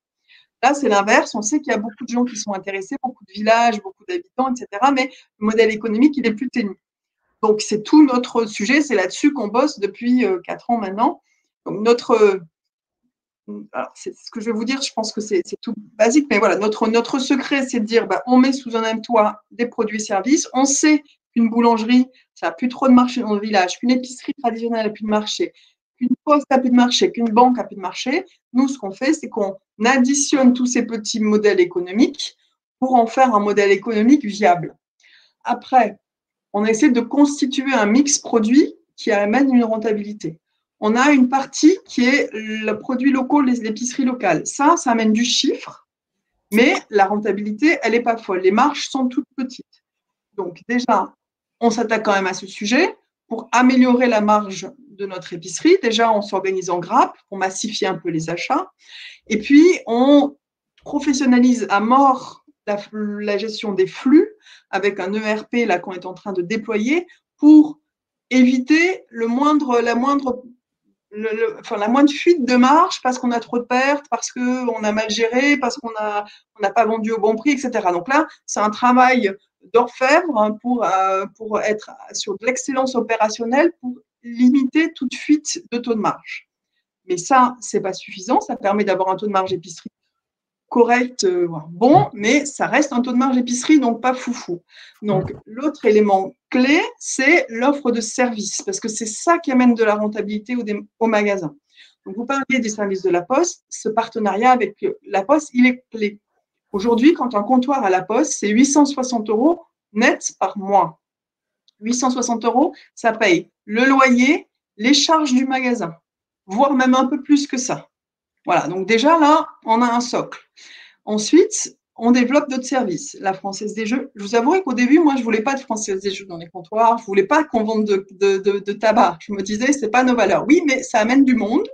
Là, c'est l'inverse. On sait qu'il y a beaucoup de gens qui sont intéressés, beaucoup de villages, beaucoup d'habitants, et cetera. Mais le modèle économique, il est plus ténu. Donc, c'est tout notre sujet. C'est là-dessus qu'on bosse depuis quatre ans maintenant. Donc, notre… Alors, c'est ce que je vais vous dire. Je pense que c'est tout basique. Mais voilà, notre, notre secret, c'est de dire, bah, on met sous un même toit des produits et services. On sait qu'une boulangerie, ça n'a plus trop de marché dans le village. Qu'une épicerie traditionnelle n'a plus de marché. Qu'une poste n'a plus de marché, qu'une banque n'a plus de marché. Nous, ce qu'on fait, c'est qu'on additionne tous ces petits modèles économiques pour en faire un modèle économique viable. Après, on essaie de constituer un mix produit qui amène une rentabilité. On a une partie qui est le produit local, les épiceries locales. Ça, ça amène du chiffre, mais la rentabilité, elle n'est pas folle. Les marges sont toutes petites. Donc déjà, on s'attaque quand même à ce sujet pour améliorer la marge de notre épicerie. Déjà, on s'organise en grappe, on massifie un peu les achats. Et puis, on professionnalise à mort la, la gestion des flux avec un E R P là qu'on est en train de déployer pour éviter le moindre, la, moindre, le, le, enfin, la moindre fuite de marge parce qu'on a trop de pertes, parce qu'on a mal géré, parce qu'on n'a on n'a pas vendu au bon prix, et cetera. Donc là, c'est un travail d'orfèvre hein, pour, euh, pour être sur de l'excellence opérationnelle, pour limiter toute fuite de taux de marge. Mais ça, ce n'est pas suffisant. Ça permet d'avoir un taux de marge épicerie correct, voire euh, bon, mais ça reste un taux de marge épicerie, donc pas foufou. Donc, l'autre élément clé, c'est l'offre de services, parce que c'est ça qui amène de la rentabilité au, au magasin. Donc, vous parliez des services de La Poste. Ce partenariat avec La Poste, il est clé. Aujourd'hui, quand un comptoir à La Poste, c'est huit cent soixante euros net par mois. huit cent soixante euros, ça paye le loyer, les charges du magasin, voire même un peu plus que ça. Voilà, donc déjà là, on a un socle. Ensuite, on développe d'autres services. La Française des Jeux, je vous avouerai qu'au début, moi, je ne voulais pas de Française des Jeux dans les comptoirs, je ne voulais pas qu'on vende de, de, de, de tabac. Je me disais, ce n'est pas nos valeurs. Oui, mais ça amène du monde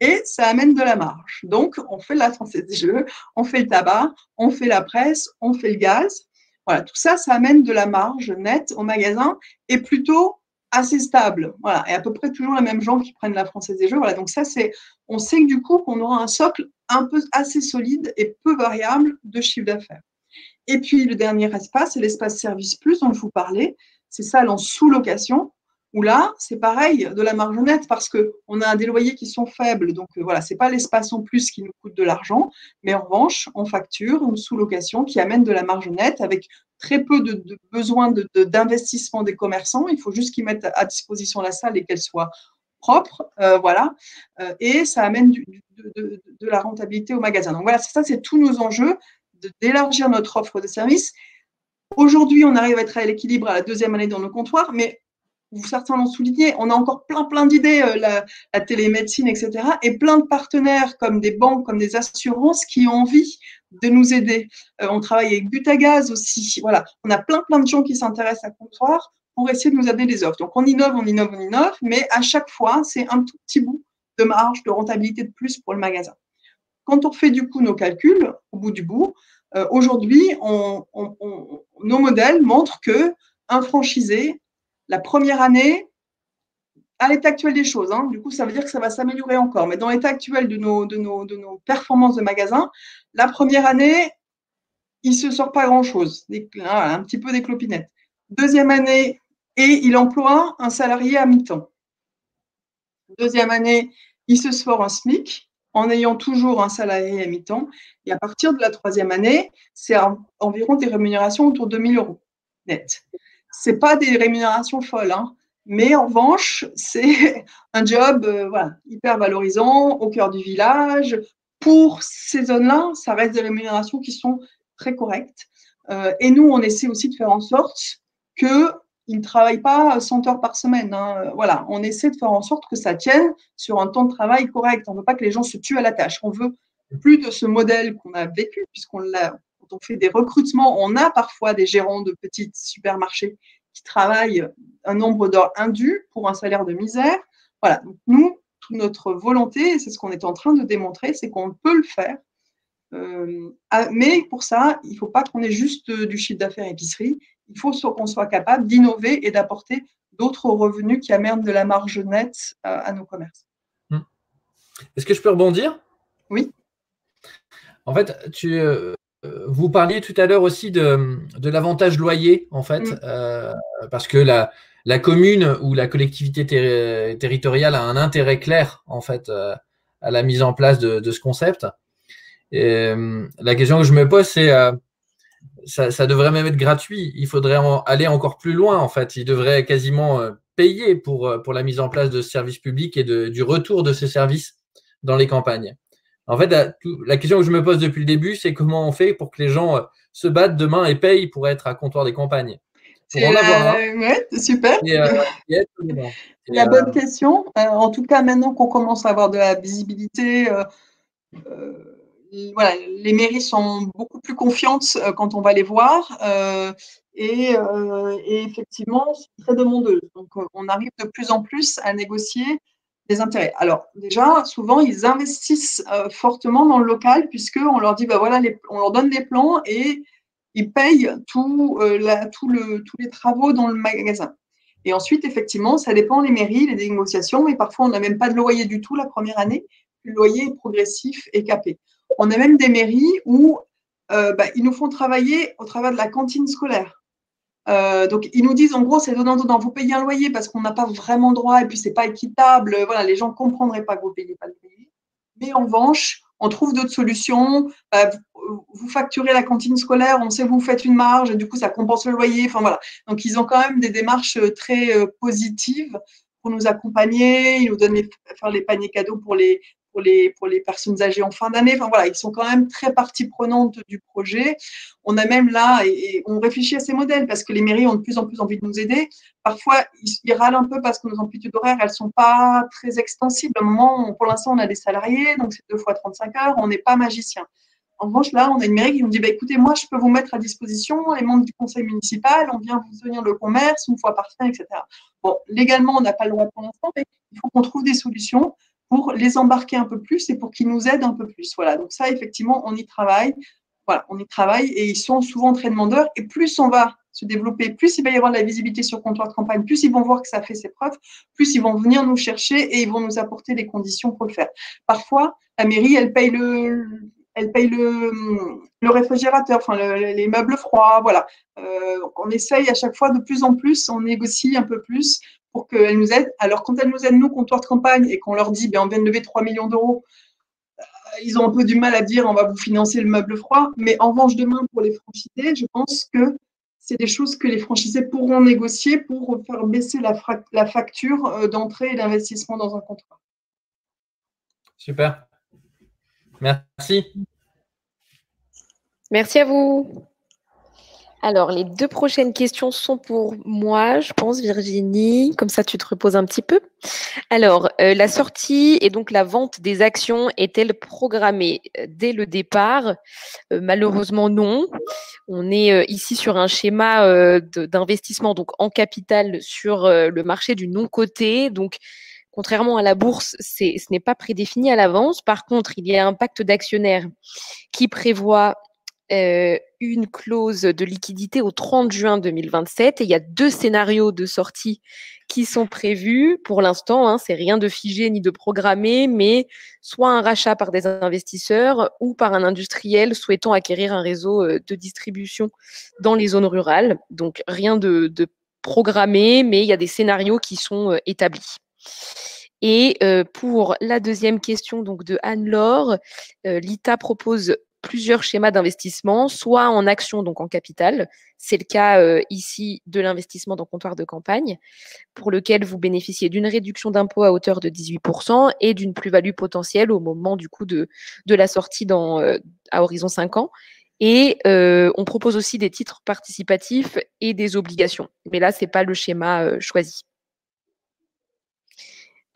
et ça amène de la marge. Donc, on fait la Française des Jeux, on fait le tabac, on fait la presse, on fait le gaz. Voilà, tout ça, ça amène de la marge nette au magasin et plutôt assez stable. Voilà, et à peu près toujours les mêmes gens qui prennent la Française des Jeux. Voilà, donc ça, c'est, on sait que du coup, qu'on aura un socle un peu assez solide et peu variable de chiffre d'affaires. Et puis, le dernier espace, c'est l'espace service plus dont je vous parlais. C'est ça, en sous-location, où là, c'est pareil, de la marge nette parce qu'on a des loyers qui sont faibles. Donc, voilà, ce n'est pas l'espace en plus qui nous coûte de l'argent, mais en revanche, on facture une sous-location qui amène de la marge nette avec très peu de, de besoin de, de, d'investissement des commerçants. Il faut juste qu'ils mettent à disposition la salle et qu'elle soit propre. Euh, voilà, euh, et ça amène du, de, de, de la rentabilité au magasin. Donc, voilà, c'est ça, c'est tous nos enjeux d'élargir notre offre de services. Aujourd'hui, on arrive à être à l'équilibre à la deuxième année dans nos comptoirs, mais certains l'ont souligné, on a encore plein, plein d'idées, euh, la, la télémédecine, et cetera, et plein de partenaires comme des banques, comme des assurances qui ont envie de nous aider. Euh, on travaille avec Butagaz aussi. Voilà, on a plein, plein de gens qui s'intéressent à Comptoir pour essayer de nous amener des offres. Donc, on innove, on innove, on innove, mais à chaque fois, c'est un tout petit bout de marge, de rentabilité de plus pour le magasin. Quand on fait du coup nos calculs, au bout du bout, euh, aujourd'hui, on, on, on, nos modèles montrent qu'un franchisé, la première année, à l'état actuel des choses, hein, du coup, ça veut dire que ça va s'améliorer encore. Mais dans l'état actuel de nos, de, nos, de nos performances de magasin, la première année, il ne se sort pas grand-chose, un petit peu des clopinettes. Deuxième année, et il emploie un salarié à mi-temps. Deuxième année, il se sort un SMIC en ayant toujours un salarié à mi-temps. Et à partir de la troisième année, c'est environ des rémunérations autour de mille euros net. Ce n'est pas des rémunérations folles, hein. Mais en revanche, c'est un job euh, voilà, hyper valorisant, au cœur du village. Pour ces zones-là, ça reste des rémunérations qui sont très correctes. Euh, et nous, on essaie aussi de faire en sorte qu'ils ne travaillent pas cent heures par semaine. Hein. Voilà, on essaie de faire en sorte que ça tienne sur un temps de travail correct. On ne veut pas que les gens se tuent à la tâche. On veut plus de ce modèle qu'on a vécu, puisqu'on l'a, quand on fait des recrutements, on a parfois des gérants de petits supermarchés qui travaillent un nombre d'heures indues pour un salaire de misère. Voilà, donc nous, toute notre volonté, c'est ce qu'on est en train de démontrer, c'est qu'on peut le faire. Euh, mais pour ça, il ne faut pas qu'on ait juste du chiffre d'affaires épicerie, il faut qu'on soit capable d'innover et d'apporter d'autres revenus qui amènent de la marge nette à, à nos commerces. Est-ce que je peux rebondir? Oui. En fait, tu... Euh... vous parliez tout à l'heure aussi de, de l'avantage loyer, en fait, mmh. euh, parce que la, la commune ou la collectivité ter- territoriale a un intérêt clair, en fait, euh, à la mise en place de, de ce concept. Et, euh, la question que je me pose, c'est euh, ça, ça devrait même être gratuit. Il faudrait en, aller encore plus loin, en fait. Il devrait quasiment euh, payer pour, pour la mise en place de ce service public et de, du retour de ces services dans les campagnes. En fait, la, la question que je me pose depuis le début, c'est comment on fait pour que les gens se battent demain et payent pour être à Comptoir des Campagnes. Pour en avoir un. Ouais, super. Et, euh, et être, et la euh... bonne question. En tout cas, maintenant qu'on commence à avoir de la visibilité, euh, euh, voilà, les mairies sont beaucoup plus confiantes quand on va les voir. Euh, et, euh, et effectivement, c'est très demandeux. Donc, on arrive de plus en plus à négocier des intérêts. Alors déjà, souvent, ils investissent euh, fortement dans le local puisqu'on leur dit, bah voilà, les, on leur donne des plans et ils payent tout, euh, la, tout le, tous les travaux dans le magasin. Et ensuite, effectivement, ça dépend des mairies, les négociations, mais parfois, on n'a même pas de loyer du tout la première année. Le loyer est progressif et capé. On a même des mairies où euh, bah, ils nous font travailler au travers de la cantine scolaire. Euh, donc, ils nous disent, en gros, c'est donnant, donnant, vous payez un loyer parce qu'on n'a pas vraiment droit et puis c'est pas équitable, voilà, les gens ne comprendraient pas que vous ne payez pas le loyer. Mais en revanche, on trouve d'autres solutions, euh, vous facturez la cantine scolaire, on sait que vous faites une marge et du coup, ça compense le loyer, enfin voilà. Donc, ils ont quand même des démarches très euh, positives pour nous accompagner, ils nous donnent les, faire les paniers cadeaux pour les, pour les, pour les personnes âgées en fin d'année, enfin voilà, ils sont quand même très partie prenante du projet. On a même là, et, et on réfléchit à ces modèles parce que les mairies ont de plus en plus envie de nous aider. Parfois, ils, ils râlent un peu parce que nos amplitudes horaires, elles ne sont pas très extensibles. À un moment, on, pour l'instant, on a des salariés, donc c'est deux fois trente-cinq heures, on n'est pas magicien. En revanche, là, on a une mairie qui nous dit, bah, écoutez, moi, je peux vous mettre à disposition les membres du conseil municipal, on vient vous tenir le commerce une fois par semaine, et cetera. Bon, légalement, on n'a pas le droit pour l'instant, mais il faut qu'on trouve des solutions pour les embarquer un peu plus et pour qu'ils nous aident un peu plus. Voilà, donc ça, effectivement, on y travaille. Voilà, on y travaille et ils sont souvent très demandeurs. Et plus on va se développer, plus il va y avoir de la visibilité sur Comptoir de Campagne, plus ils vont voir que ça fait ses preuves, plus ils vont venir nous chercher et ils vont nous apporter les conditions pour le faire. Parfois, la mairie, elle paye le, elle paye le, le réfrigérateur, enfin le, les meubles froids, voilà. Euh, on essaye à chaque fois de plus en plus, on négocie un peu plus pour qu'elles nous aident. Alors, quand elles nous aident, nous, Comptoir de Campagne, et qu'on leur dit, ben, on vient de lever trois millions d'euros, euh, ils ont un peu du mal à dire, on va vous financer le meuble froid. Mais en revanche, demain, pour les franchisés, je pense que c'est des choses que les franchisés pourront négocier pour faire baisser la, fra- la facture euh, d'entrée et d'investissement dans un comptoir. Super. Merci. Merci à vous. Alors, les deux prochaines questions sont pour moi, je pense, Virginie. Comme ça, tu te reposes un petit peu. Alors, euh, la sortie et donc la vente des actions est-elle programmée dès le départ ? euh, Malheureusement, non. On est euh, ici sur un schéma euh, d'investissement donc en capital sur euh, le marché du non-coté. Donc, contrairement à la bourse, c'est, ce n'est pas prédéfini à l'avance. Par contre, il y a un pacte d'actionnaires qui prévoit euh, une clause de liquidité au trente juin deux mille vingt-sept. Et il y a deux scénarios de sortie qui sont prévus. Pour l'instant, hein, c'est rien de figé ni de programmé, mais soit un rachat par des investisseurs ou par un industriel souhaitant acquérir un réseau de distribution dans les zones rurales. Donc, rien de, de programmé, mais il y a des scénarios qui sont euh, établis. Et euh, pour la deuxième question donc de Anne-Laure, euh, l'I T A propose plusieurs schémas d'investissement, soit en action, donc en capital. C'est le cas euh, ici de l'investissement dans comptoir de campagne, pour lequel vous bénéficiez d'une réduction d'impôt à hauteur de dix-huit pour cent et d'une plus-value potentielle au moment du coup de, de la sortie dans, euh, à horizon cinq ans. Et euh, on propose aussi des titres participatifs et des obligations. Mais là, ce n'est pas le schéma euh, choisi.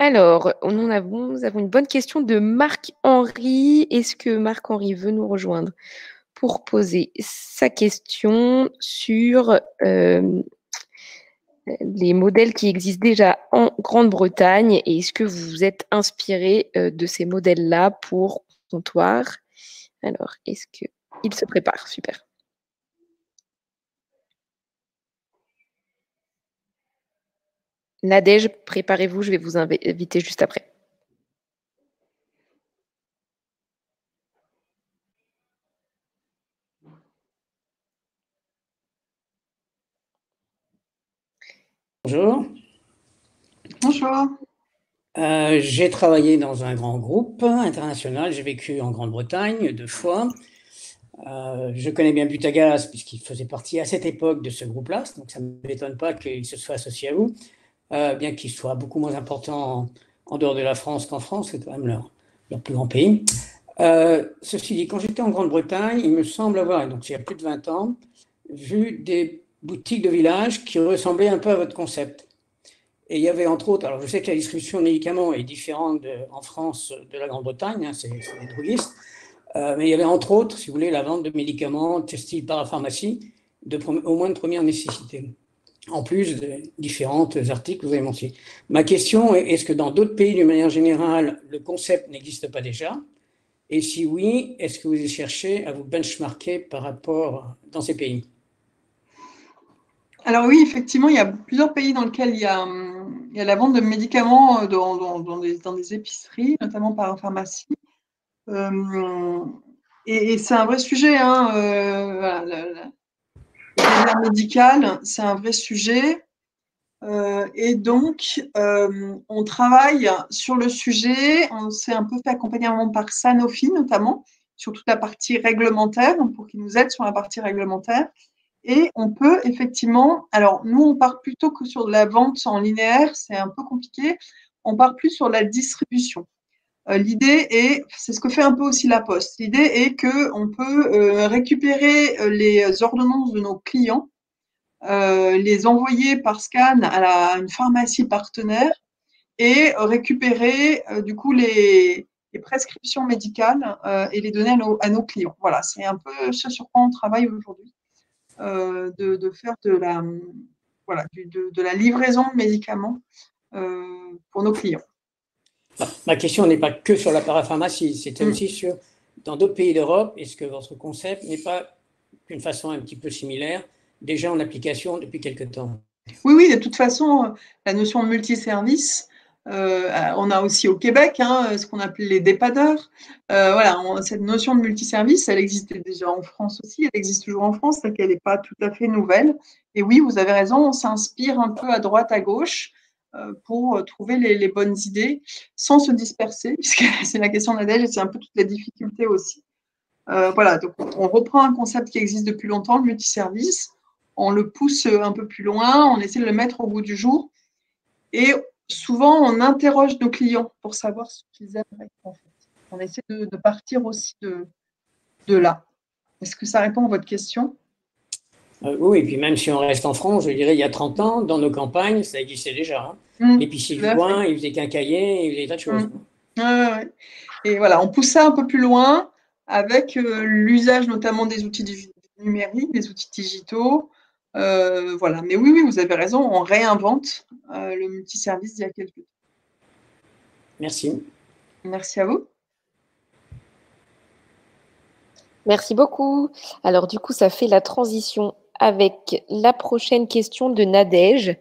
Alors, nous avons, nous avons une bonne question de Marc-Henri. Est-ce que Marc-Henri veut nous rejoindre pour poser sa question sur euh, les modèles qui existent déjà en Grande-Bretagne et est-ce que vous vous êtes inspiré euh, de ces modèles-là pour comptoir? Alors, est-ce qu'il se prépare? Super. Nadège, préparez-vous, je vais vous inviter juste après. Bonjour. Bonjour. Euh, j'ai travaillé dans un grand groupe international, j'ai vécu en Grande-Bretagne deux fois. Euh, je connais bien Butagaz puisqu'il faisait partie à cette époque de ce groupe-là, donc ça ne m'étonne pas qu'il se soit associé à vous. Euh, bien qu'il soit beaucoup moins important en, en dehors de la France qu'en France, c'est quand même leur, leur plus grand pays. Euh, ceci dit, quand j'étais en Grande-Bretagne, il me semble avoir, donc il y a plus de vingt ans, vu des boutiques de village qui ressemblaient un peu à votre concept. Et il y avait entre autres, alors je sais que la distribution de médicaments est différente de, en France de la Grande-Bretagne, hein, c'est les droguistes, euh, mais il y avait entre autres, si vous voulez, la vente de médicaments, textiles par la pharmacie, de, au moins de première nécessité. En plus de différents articles que vous avez mentionnés. Ma question est, est-ce que dans d'autres pays, d'une manière générale, le concept n'existe pas déjà? Et si oui, est-ce que vous cherchez à vous benchmarker par rapport dans ces pays? Alors oui, effectivement, il y a plusieurs pays dans lesquels il y a, il y a la vente de médicaments dans, dans, dans, des, dans des épiceries, notamment par pharmacie. Euh, et et c'est un vrai sujet, hein, euh, voilà, la, la, la médicale, c'est un vrai sujet euh, et donc euh, on travaille sur le sujet, on s'est un peu fait accompagnement par Sanofi notamment, sur toute la partie réglementaire, pour qu'ils nous aident sur la partie réglementaire et on peut effectivement, alors nous on part plutôt que sur de la vente en linéaire, c'est un peu compliqué, on part plus sur la distribution. Euh, l'idée est, c'est ce que fait un peu aussi La Poste, l'idée est qu'on peut euh, récupérer les ordonnances de nos clients, euh, les envoyer par scan à, la, à une pharmacie partenaire et récupérer euh, du coup les, les prescriptions médicales euh, et les donner à nos, à nos clients. Voilà, c'est un peu ce sur quoi on travaille aujourd'hui, euh, de, de faire de la, voilà, du, de, de la livraison de médicaments euh, pour nos clients. Ma question n'est pas que sur la parapharmacie, c'était aussi sur, dans d'autres pays d'Europe, est-ce que votre concept n'est pas d'une façon un petit peu similaire, déjà en application depuis quelque temps? Oui, oui, de toute façon, la notion de multiservice, euh, on a aussi au Québec, hein, ce qu'on appelle les dépadeurs. Euh, voilà, on, cette notion de multiservice, elle existait déjà en France aussi, elle existe toujours en France, donc elle n'est pas tout à fait nouvelle. Et oui, vous avez raison, on s'inspire un peu à droite, à gauche, pour trouver les, les bonnes idées sans se disperser, puisque c'est la question de Nadège et c'est un peu toute la difficulté aussi. Euh, voilà, donc on reprend un concept qui existe depuis longtemps, le multiservice, on le pousse un peu plus loin, on essaie de le mettre au goût du jour et souvent on interroge nos clients pour savoir ce qu'ils aimeraient en fait. On essaie de, de partir aussi de, de là. Est-ce que ça répond à votre question ? Euh, oui, et puis même si on reste en France, je dirais, il y a trente ans, dans nos campagnes, ça existait déjà. Hein. Mmh, L'épicier du coin, il faisait qu'un cahier, il faisait des tas de choses. Mmh. Ah, ouais. Et voilà, on pousse ça un peu plus loin avec euh, l'usage notamment des outils numériques, des outils digitaux. Euh, voilà. Mais oui, oui, vous avez raison, on réinvente euh, le multiservice d'il y a quelques temps. Merci. Merci à vous. Merci beaucoup. Alors du coup, ça fait la transition avec la prochaine question de Nadège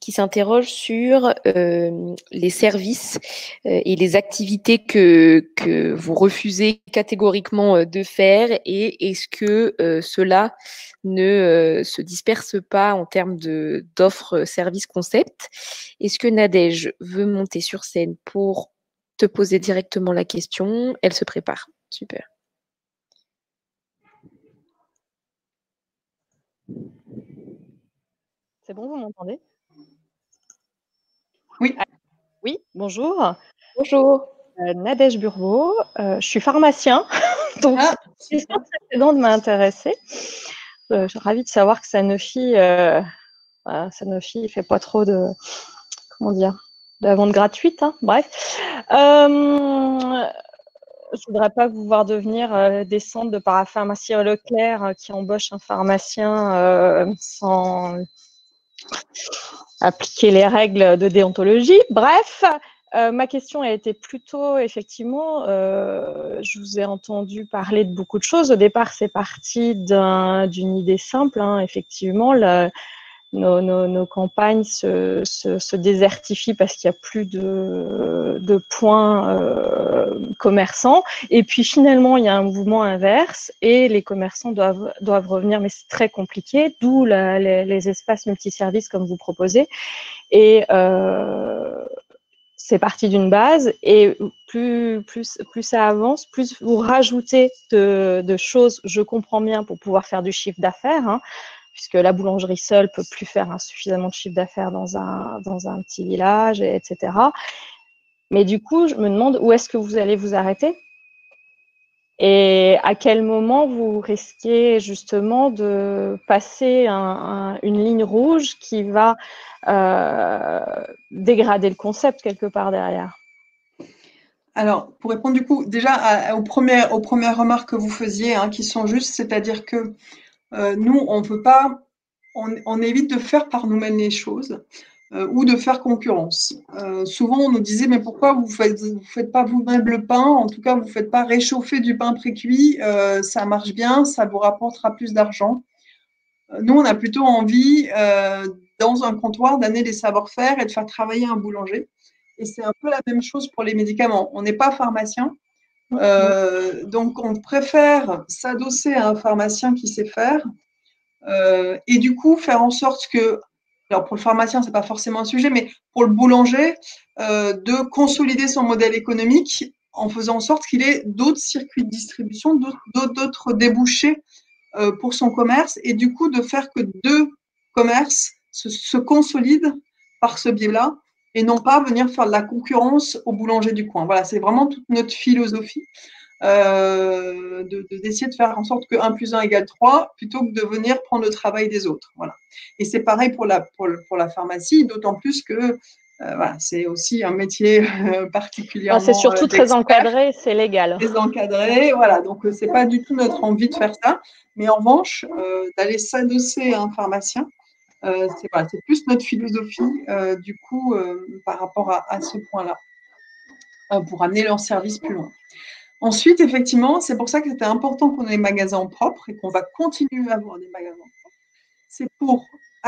qui s'interroge sur euh, les services euh, et les activités que, que vous refusez catégoriquement euh, de faire et est-ce que euh, cela ne euh, se disperse pas en termes d'offres services concept. Est-ce que Nadège veut monter sur scène pour te poser directement la question? Elle se prépare. Super. C'est bon, vous m'entendez? Oui. Oui, bonjour. Bonjour. Euh, Nadège Burbeau, euh, je suis pharmacien, donc ah. c'est une question de m'intéresser. Euh, je suis ravie de savoir que Sanofi, euh, voilà, Sanofi ne fait pas trop de, comment dire, de la vente gratuite, hein, bref. Euh, Je ne voudrais pas vous voir devenir euh, des centres de parapharmacie Leclerc euh, qui embauchent un pharmacien euh, sans appliquer les règles de déontologie. Bref, euh, ma question a été plutôt, effectivement, euh, je vous ai entendu parler de beaucoup de choses. Au départ, c'est parti d'un, d'une idée simple, hein, effectivement, le, Nos, nos, nos campagnes se, se, se désertifient parce qu'il n'y a plus de, de points euh, commerçants. Et puis finalement, il y a un mouvement inverse et les commerçants doivent, doivent revenir, mais c'est très compliqué, d'où les, les espaces multiservices comme vous proposez. Et euh, c'est parti d'une base et plus, plus, plus ça avance, plus vous rajoutez de, de choses, je comprends bien, pour pouvoir faire du chiffre d'affaires, hein, puisque la boulangerie seule ne peut plus faire hein, suffisamment de chiffre d'affaires dans un, dans un petit village, et cetera. Mais du coup, je me demande où est-ce que vous allez vous arrêter et à quel moment vous risquez justement de passer un, un, une ligne rouge qui va euh, dégrader le concept quelque part derrière. Alors, pour répondre du coup, déjà à, aux, premières, aux premières remarques que vous faisiez, hein, qui sont justes, c'est-à-dire que Euh, nous, on peut pas, on, on évite de faire par nous-mêmes les choses euh, ou de faire concurrence. Euh, souvent, on nous disait, mais pourquoi vous faites, vous faites pas vous-même le pain? En tout cas, vous faites pas réchauffer du pain pré-cuit. Euh, ça marche bien, ça vous rapportera plus d'argent. Euh, nous, on a plutôt envie, euh, dans un comptoir, d'amener des savoir-faire et de faire travailler un boulanger. Et c'est un peu la même chose pour les médicaments. On n'est pas pharmacien. Euh, donc, on préfère s'adosser à un pharmacien qui sait faire euh, et du coup faire en sorte que, alors pour le pharmacien, c'est pas forcément un sujet, mais pour le boulanger, euh, de consolider son modèle économique en faisant en sorte qu'il ait d'autres circuits de distribution, d'autres débouchés euh, pour son commerce et du coup de faire que deux commerces se, se consolident par ce biais-là. Et non pas venir faire de la concurrence au boulanger du coin. Voilà, c'est vraiment toute notre philosophie euh, de, de, d'essayer de faire en sorte que un plus un égale trois plutôt que de venir prendre le travail des autres. Voilà. Et c'est pareil pour la, pour, pour la pharmacie, d'autant plus que euh, voilà, c'est aussi un métier euh, particulièrement… C'est surtout euh, très encadré, c'est légal. Très encadré, voilà. Donc, ce n'est pas du tout notre envie de faire ça. Mais en revanche, euh, d'aller s'adosser à un pharmacien, Euh, c'est voilà, c'est plus notre philosophie euh, du coup euh, par rapport à, à ce point-là euh, pour amener leur service plus loin. Ensuite, effectivement, c'est pour ça que c'était important qu'on ait des magasins propres et qu'on va continuer à avoir des magasins propres. C'est pour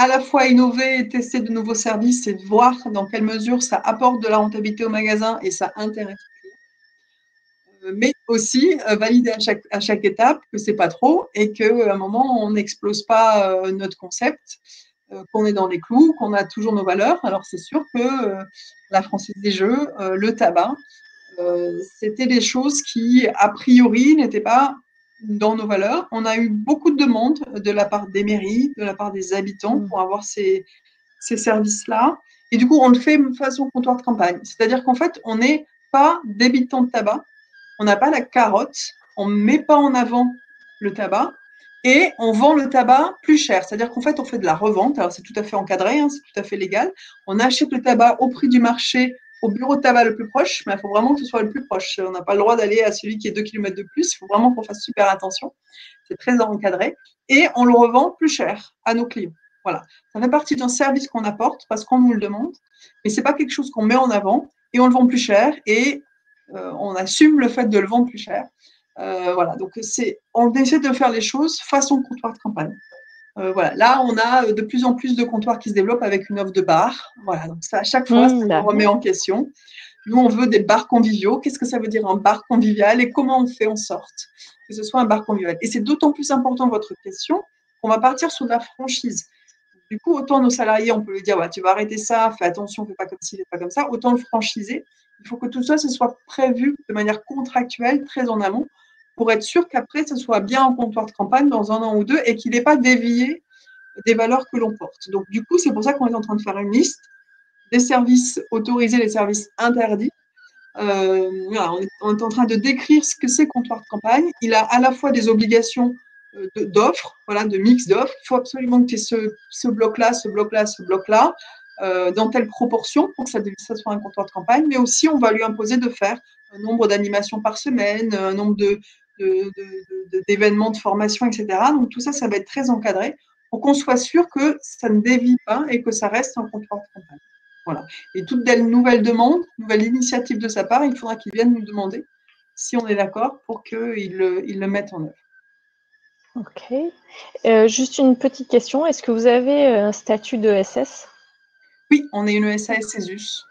à la fois innover et tester de nouveaux services et de voir dans quelle mesure ça apporte de la rentabilité au magasin et ça intéresse. Mais aussi euh, valider à chaque, à chaque étape que c'est pas trop et qu'à un moment, on n'explose pas euh, notre concept. Qu'on est dans les clous, qu'on a toujours nos valeurs. Alors, c'est sûr que euh, la Française des Jeux, euh, le tabac, euh, c'était des choses qui, a priori, n'étaient pas dans nos valeurs. On a eu beaucoup de demandes de la part des mairies, de la part des habitants pour avoir ces, ces services-là. Et du coup, on le fait façon comptoir de campagne. C'est-à-dire qu'en fait, on n'est pas débitant de tabac, on n'a pas la carotte, on ne met pas en avant le tabac. et on vend le tabac plus cher. C'est-à-dire qu'en fait, on fait de la revente. Alors, c'est tout à fait encadré, hein, c'est tout à fait légal. On achète le tabac au prix du marché, au bureau de tabac le plus proche, mais il faut vraiment que ce soit le plus proche. On n'a pas le droit d'aller à celui qui est deux kilomètres de plus. Il faut vraiment qu'on fasse super attention. C'est très encadré. Et on le revend plus cher à nos clients. Voilà. Ça fait partie d'un service qu'on apporte parce qu'on nous le demande, mais ce n'est pas quelque chose qu'on met en avant et on le vend plus cher et euh, on assume le fait de le vendre plus cher. Euh, voilà, donc c'est, on essaie de faire les choses façon comptoir de campagne. Euh, voilà, là on a de plus en plus de comptoirs qui se développent avec une offre de bar. Voilà, donc ça à chaque fois mmh, ça remet en question. Nous on veut des bars conviviaux. Qu'est-ce que ça veut dire un bar convivial et comment on fait en sorte que ce soit un bar convivial? Et c'est d'autant plus important votre question qu'on va partir sur de la franchise. Du coup, autant nos salariés, on peut lui dire ouais, tu vas arrêter ça, fais attention, fais pas comme ci, fais pas comme ça. Autant le franchiser. Il faut que tout ça, ce soit prévu de manière contractuelle, très en amont, pour être sûr qu'après, ce soit bien en comptoir de campagne dans un an ou deux et qu'il n'est pas dévié des valeurs que l'on porte. Donc, du coup, c'est pour ça qu'on est en train de faire une liste des services autorisés, les services interdits. Euh, voilà, on, est, on est en train de décrire ce que c'est comptoir de campagne. Il a à la fois des obligations d'offres, voilà, de mix d'offres. Il faut absolument que tu aies ce, ce bloc-là, ce bloc-là, ce bloc-là, euh, dans telle proportion pour que ça, ça soit un comptoir de campagne. Mais aussi, on va lui imposer de faire un nombre d'animations par semaine, un nombre de De, de, de, d'événements, de formation, et cetera. Donc, tout ça, ça va être très encadré pour qu'on soit sûr que ça ne dévie pas et que ça reste un comptoir de campagne. Voilà. Et toute nouvelle demande, nouvelle initiative de sa part, il faudra qu'il vienne nous demander si on est d'accord pour qu'il il le mette en œuvre. Ok. Euh, juste une petite question. Est-ce que vous avez un statut de S S? Oui, on est une S A S C E S U S.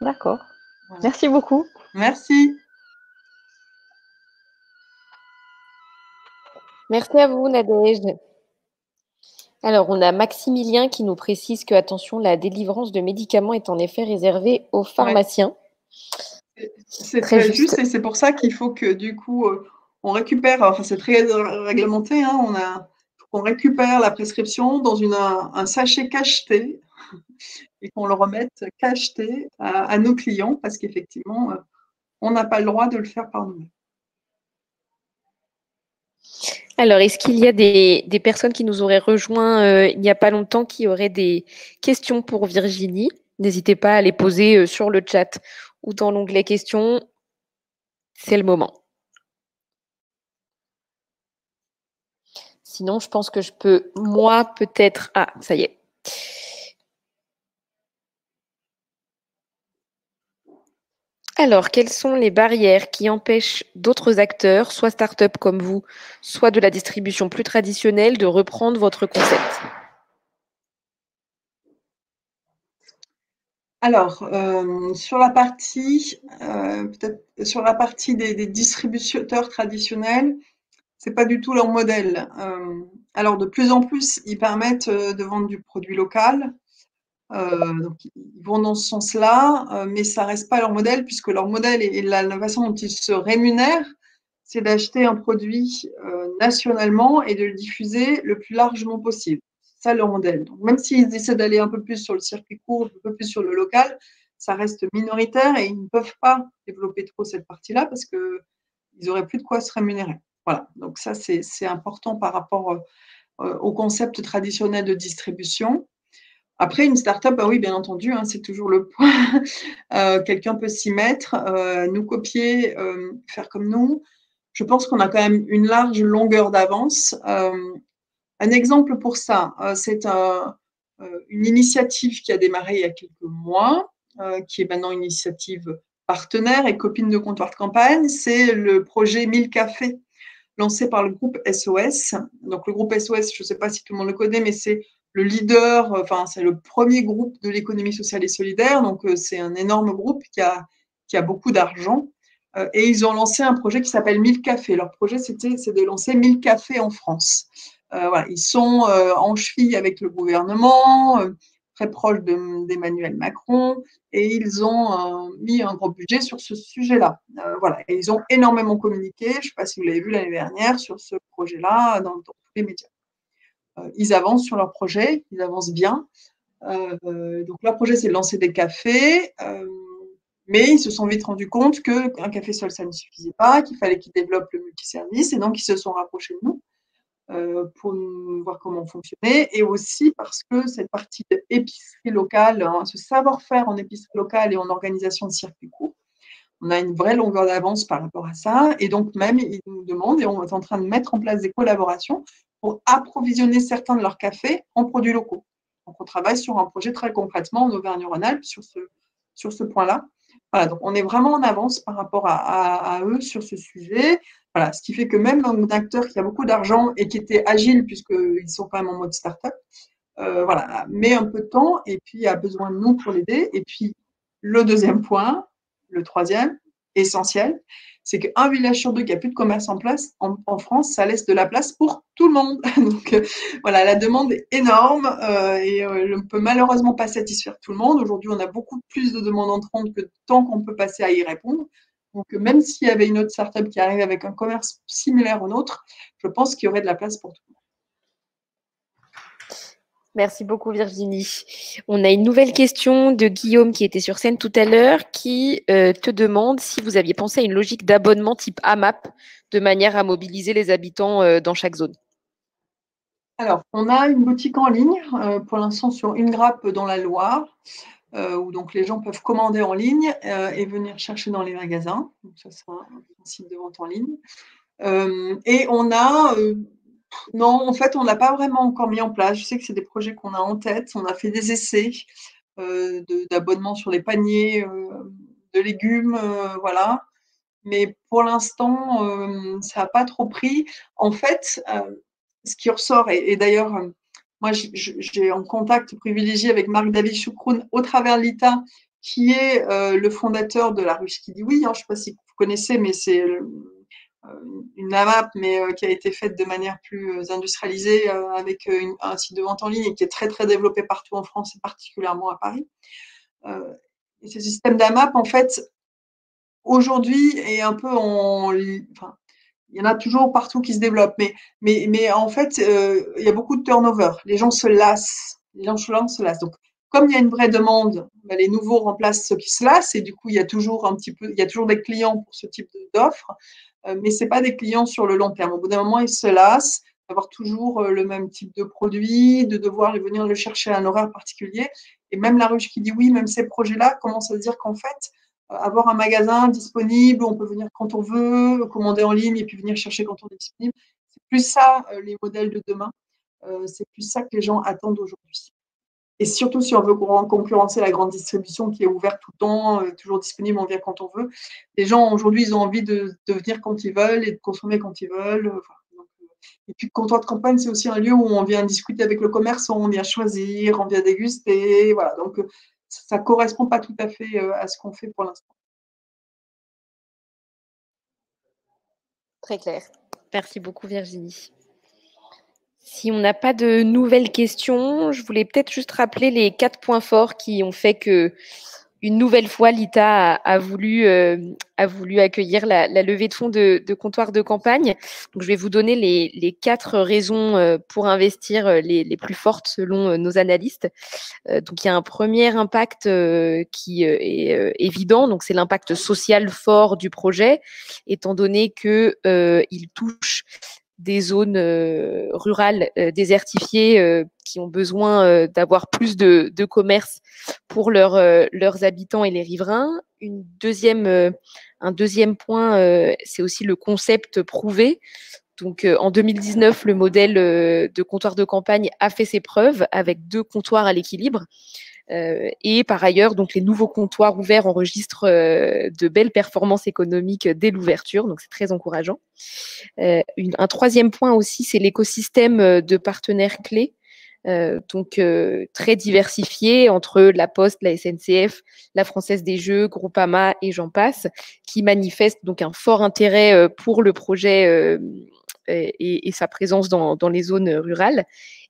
D'accord. Voilà. Merci beaucoup. Merci. Merci à vous, Nadège. Alors, on a Maximilien qui nous précise que, attention, la délivrance de médicaments est en effet réservée aux pharmaciens. Ouais. C'est très, très juste et c'est pour ça qu'il faut que, du coup, on récupère, enfin, c'est très réglementé, hein, on a, qu'on récupère la prescription dans une, un, un sachet cacheté et qu'on le remette cacheté à, à nos clients parce qu'effectivement, on n'a pas le droit de le faire par nous-mêmes. Alors, est-ce qu'il y a des, des personnes qui nous auraient rejoints euh, il n'y a pas longtemps qui auraient des questions pour Virginie? N'hésitez pas à les poser euh, sur le chat ou dans l'onglet questions. C'est le moment. Sinon, je pense que je peux, moi, peut-être… Ah, ça y est. Alors, quelles sont les barrières qui empêchent d'autres acteurs, soit start-up comme vous, soit de la distribution plus traditionnelle, de reprendre votre concept? Alors, euh, sur la partie, euh, peut-être sur la partie des, des distributeurs traditionnels, ce n'est pas du tout leur modèle. Euh, alors, de plus en plus, ils permettent de vendre du produit local. Euh, donc, ils vont dans ce sens-là, euh, mais ça ne reste pas leur modèle, puisque leur modèle et, et la, la façon dont ils se rémunèrent, c'est d'acheter un produit euh, nationalement et de le diffuser le plus largement possible. C'est ça leur modèle. Donc, même s'ils essaient d'aller un peu plus sur le circuit court, un peu plus sur le local, ça reste minoritaire et ils ne peuvent pas développer trop cette partie-là parce qu'ils n'auraient plus de quoi se rémunérer. Voilà, donc ça c'est, c'est important par rapport euh, au concept traditionnel de distribution. Après, une start-up, bah oui, bien entendu, hein, c'est toujours le point. Euh, quelqu'un peut s'y mettre, euh, nous copier, euh, faire comme nous. Je pense qu'on a quand même une large longueur d'avance. Euh, un exemple pour ça, euh, c'est un, euh, une initiative qui a démarré il y a quelques mois, euh, qui est maintenant une initiative partenaire et copine de comptoir de campagne. C'est le projet mille cafés, lancé par le groupe S O S. Donc, le groupe S O S, je ne sais pas si tout le monde le connaît, mais c'est le leader, enfin, c'est le premier groupe de l'économie sociale et solidaire. Donc, c'est un énorme groupe qui a, qui a beaucoup d'argent. Et ils ont lancé un projet qui s'appelle mille cafés. Leur projet, c'était, c'est de lancer mille cafés en France. Euh, voilà, ils sont euh, en cheville avec le gouvernement, euh, très proche de, d'Emmanuel Macron. Et ils ont euh, mis un gros budget sur ce sujet-là. Euh, voilà, et ils ont énormément communiqué, je ne sais pas si vous l'avez vu l'année dernière, sur ce projet-là, dans, dans tous les médias. Ils avancent sur leur projet, ils avancent bien. Euh, donc, leur projet, c'est de lancer des cafés, euh, mais ils se sont vite rendus compte qu'un café seul, ça ne suffisait pas, qu'il fallait qu'ils développent le multiservice, et donc, ils se sont rapprochés de nous euh, pour voir comment on fonctionnait, et aussi parce que cette partie d'épicerie locale, hein, ce savoir-faire en épicerie locale et en organisation de circuits courts, on a une vraie longueur d'avance par rapport à ça. Et donc, même, ils nous demandent, et on est en train de mettre en place des collaborations pour approvisionner certains de leurs cafés en produits locaux. Donc, on travaille sur un projet très concrètement en Auvergne-Rhône-Alpes sur ce, sur ce point-là. Voilà, donc on est vraiment en avance par rapport à, à, à eux sur ce sujet. Voilà, ce qui fait que même un acteur qui a beaucoup d'argent et qui était agile, puisqu'ils sont quand même en mode start-up, euh, voilà, met un peu de temps et puis a besoin de nous pour l'aider. Et puis, le deuxième point, le troisième, essentiel, c'est qu'un village sur deux qui n'a plus de commerce en place, en, en France, ça laisse de la place pour tout le monde. Donc euh, voilà, la demande est énorme euh, et euh, on ne peut malheureusement pas satisfaire tout le monde. Aujourd'hui, on a beaucoup plus de demandes entrantes que de temps qu'on peut passer à y répondre. Donc euh, même s'il y avait une autre start-up qui arrive avec un commerce similaire au nôtre, je pense qu'il y aurait de la place pour tout le monde. Merci beaucoup Virginie. On a une nouvelle question de Guillaume qui était sur scène tout à l'heure qui euh, te demande si vous aviez pensé à une logique d'abonnement type A M A P de manière à mobiliser les habitants euh, dans chaque zone. Alors, on a une boutique en ligne euh, pour l'instant sur une grappe dans la Loire euh, où donc les gens peuvent commander en ligne euh, et venir chercher dans les magasins. Donc, ça sera un principe de vente en ligne. Euh, et on a... Euh, Non, en fait, on ne l'a pas vraiment encore mis en place. Je sais que c'est des projets qu'on a en tête. On a fait des essais euh, d'abonnement sur les paniers euh, de légumes, euh, voilà. Mais pour l'instant, euh, ça n'a pas trop pris. En fait, euh, ce qui ressort, et, et d'ailleurs, euh, moi, j'ai un contact privilégié avec Marc-David Choukroun au travers de l'I T A, qui est euh, le fondateur de La Ruche qui dit oui. Hein, je ne sais pas si vous connaissez, mais c'est... Euh, une A M A P, mais qui a été faite de manière plus industrialisée avec une, un site de vente en ligne et qui est très, très développé partout en France et particulièrement à Paris. Euh, et ce système d'A M A P, en fait, aujourd'hui, est un peu en... Enfin, il y en a toujours partout qui se développe, mais, mais, mais en fait, euh, il y a beaucoup de turnover. Les gens se lassent. Les gens se lassent. Donc, comme il y a une vraie demande, ben les nouveaux remplacent ceux qui se lassent et du coup, il y a toujours un petit peu, il y a toujours des clients pour ce type d'offres. Mais ce n'est pas des clients sur le long terme. Au bout d'un moment, ils se lassent d'avoir toujours le même type de produit, de devoir venir le chercher à un horaire particulier. Et même La Ruche qui dit oui, même ces projets-là commencent à se dire qu'en fait, avoir un magasin disponible, où on peut venir quand on veut, commander en ligne et puis venir chercher quand on est disponible, c'est plus ça les modèles de demain. C'est plus ça que les gens attendent aujourd'hui. Et surtout, si on veut concurrencer la grande distribution qui est ouverte tout le temps, toujours disponible, on vient quand on veut. Les gens, aujourd'hui, ils ont envie de, de venir quand ils veulent et de consommer quand ils veulent. Enfin, donc, et puis, Comptoir de Campagne, c'est aussi un lieu où on vient discuter avec le commerçant, on vient choisir, on vient déguster. Voilà. Donc, ça ne correspond pas tout à fait à ce qu'on fait pour l'instant. Très clair. Merci beaucoup, Virginie. Si on n'a pas de nouvelles questions, je voulais peut-être juste rappeler les quatre points forts qui ont fait que, une nouvelle fois, l'I T A a, a, voulu, euh, a voulu accueillir la, la levée de fonds de, de Comptoir de Campagne. Donc, je vais vous donner les, les quatre raisons pour investir les, les plus fortes selon nos analystes. Donc, il y a un premier impact qui est évident. Donc, c'est l'impact social fort du projet, étant donné qu'il euh, touche des zones euh, rurales euh, désertifiées euh, qui ont besoin euh, d'avoir plus de, de commerce pour leur, euh, leurs habitants et les riverains. Une deuxième, euh, un deuxième point, euh, c'est aussi le concept prouvé. Donc, euh, en deux mille dix-neuf, le modèle euh, de comptoir de campagne a fait ses preuves avec deux comptoirs à l'équilibre. Euh, et par ailleurs, donc les nouveaux comptoirs ouverts enregistrent euh, de belles performances économiques dès l'ouverture, donc c'est très encourageant. Euh, une, un troisième point aussi, c'est l'écosystème de partenaires clés, euh, donc euh, très diversifié entre La Poste, la S N C F, la Française des Jeux, Groupama et j'en passe, qui manifestent donc un fort intérêt euh, pour le projet euh, et, et sa présence dans, dans les zones rurales.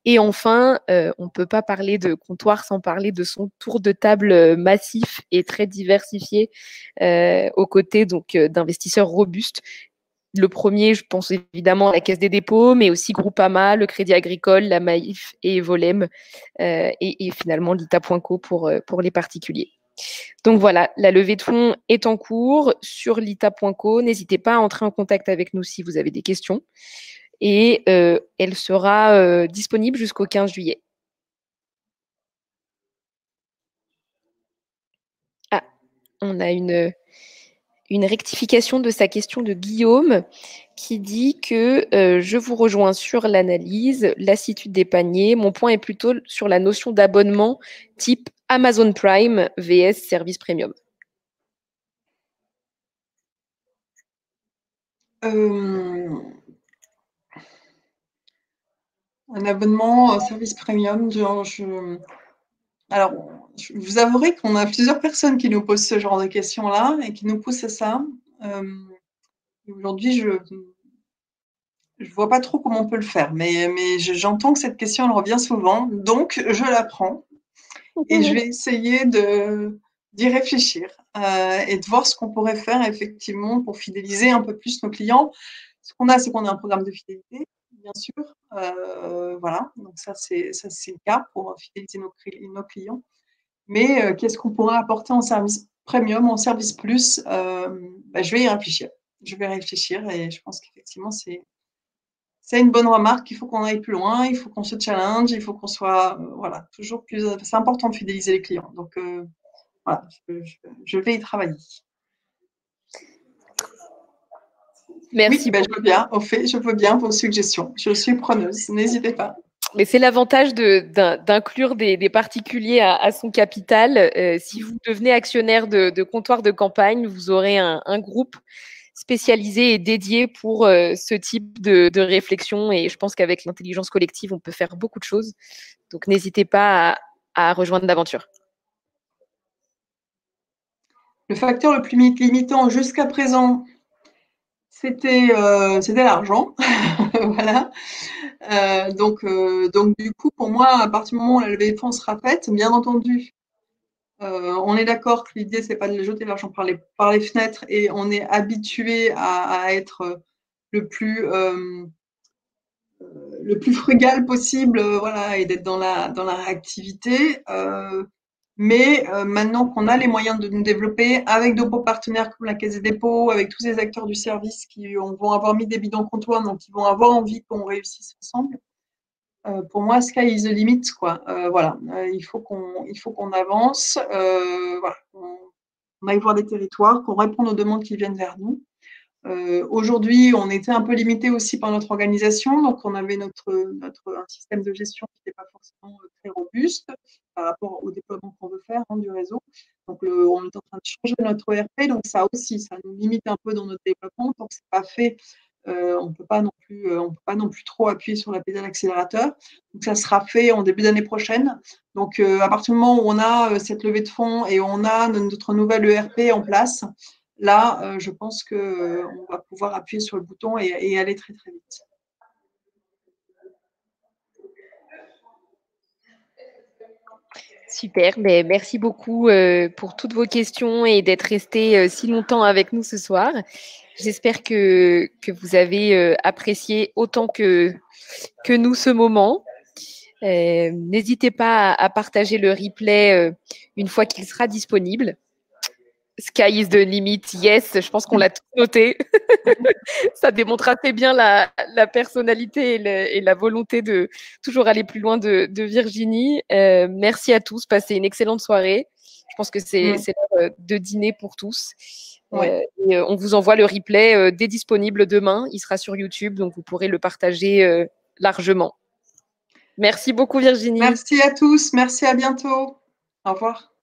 Et enfin, euh, on ne peut pas parler de comptoir sans parler de son tour de table massif et très diversifié euh, aux côtés donc euh, d'investisseurs robustes. Le premier, je pense évidemment à la Caisse des Dépôts, mais aussi Groupama, le Crédit Agricole, la Maïf et Evolem, euh, et, et finalement L I T A point co pour, pour les particuliers. Donc voilà, la levée de fonds est en cours sur L I T A point co. N'hésitez pas à entrer en contact avec nous si vous avez des questions. et euh, elle sera euh, disponible jusqu'au quinze juillet. Ah, on a une, une rectification de sa question de Guillaume qui dit que euh, je vous rejoins sur l'analyse, lassitude des paniers. Mon point est plutôt sur la notion d'abonnement type Amazon Prime versus service premium. Euh, un abonnement un service premium, genre je, alors je vous avouerai qu'on a plusieurs personnes qui nous posent ce genre de questions là et qui nous poussent à ça. Euh, aujourd'hui je je vois pas trop comment on peut le faire, mais, mais j'entends que cette question elle revient souvent, donc je la prends et je vais essayer de d'y réfléchir euh, et de voir ce qu'on pourrait faire effectivement pour fidéliser un peu plus nos clients. Ce qu'on a, c'est qu'on a un programme de fidélité, bien sûr. Euh, voilà, donc ça, c'est ça c'est le cas pour fidéliser nos, nos clients. Mais euh, qu'est-ce qu'on pourrait apporter en service premium, en service plus euh, bah, je vais y réfléchir. Je vais réfléchir et je pense qu'effectivement, c'est c'est une bonne remarque. Il faut qu'on aille plus loin, il faut qu'on se challenge, il faut qu'on soit, euh, voilà, toujours plus... C'est important de fidéliser les clients. Donc, euh, voilà, je, je vais y travailler. Merci. Oui, ben je veux bien, au fait, je veux bien vos suggestions. Je suis preneuse, n'hésitez pas. Mais c'est l'avantage de, d'inclure des, des particuliers à, à son capital. Euh, si vous devenez actionnaire de, de comptoir de campagne, vous aurez un, un groupe spécialisé et dédié pour euh, ce type de, de réflexion. Et je pense qu'avec l'intelligence collective, on peut faire beaucoup de choses. Donc, n'hésitez pas à, à rejoindre l'aventure. Le facteur le plus limitant jusqu'à présent, c'était euh, c'était l'argent. Voilà. Euh, donc, euh, donc, du coup, pour moi, à partir du moment où la levée de fonds sera faite, bien entendu, euh, on est d'accord que l'idée, ce n'est pas de jeter l'argent par les, par les fenêtres et on est habitué à, à être le plus, euh, le plus frugal possible, voilà, et d'être dans la, dans la réactivité. Euh, Mais euh, maintenant qu'on a les moyens de nous développer avec de beaux partenaires comme la Caisse des Dépôts, avec tous ces acteurs du service qui ont, vont avoir mis des billes dans le comptoir, donc ils vont avoir envie qu'on réussisse ensemble, euh, pour moi, sky is the limit, quoi. Euh, voilà, euh, il faut qu'on il faut qu'on avance, euh, voilà, qu'on on aille voir des territoires, qu'on réponde aux demandes qui viennent vers nous. Euh, Aujourd'hui, on était un peu limité aussi par notre organisation, donc on avait notre, notre, un système de gestion qui n'était pas forcément très robuste par rapport au déploiement qu'on veut faire hein, du réseau. Donc, le, on est en train de changer notre E R P, donc ça aussi, ça nous limite un peu dans notre développement. Tant que ce n'est pas fait, euh, on ne peut pas non plus, euh, on peut pas non plus trop appuyer sur la pédale accélérateur. Donc, ça sera fait en début d'année prochaine. Donc, euh, à partir du moment où on a euh, cette levée de fonds et on a notre nouvel E R P en place, là, euh, je pense qu'on euh, va pouvoir appuyer sur le bouton et, et aller très, très vite. Super, mais merci beaucoup euh, pour toutes vos questions et d'être restés euh, si longtemps avec nous ce soir. J'espère que, que vous avez euh, apprécié autant que, que nous ce moment. Euh, n'hésitez pas à, à partager le replay euh, une fois qu'il sera disponible. Sky is the limit, yes, je pense qu'on l'a tout noté. Ça démontre assez bien la, la personnalité et la, et la volonté de toujours aller plus loin de, de Virginie. Euh, merci à tous, passez une excellente soirée. Je pense que c'est mmh. l'heure de dîner pour tous. Ouais. Euh, et on vous envoie le replay euh, dès disponible demain. Il sera sur YouTube, donc vous pourrez le partager euh, largement. Merci beaucoup Virginie. Merci à tous, merci à bientôt. Au revoir.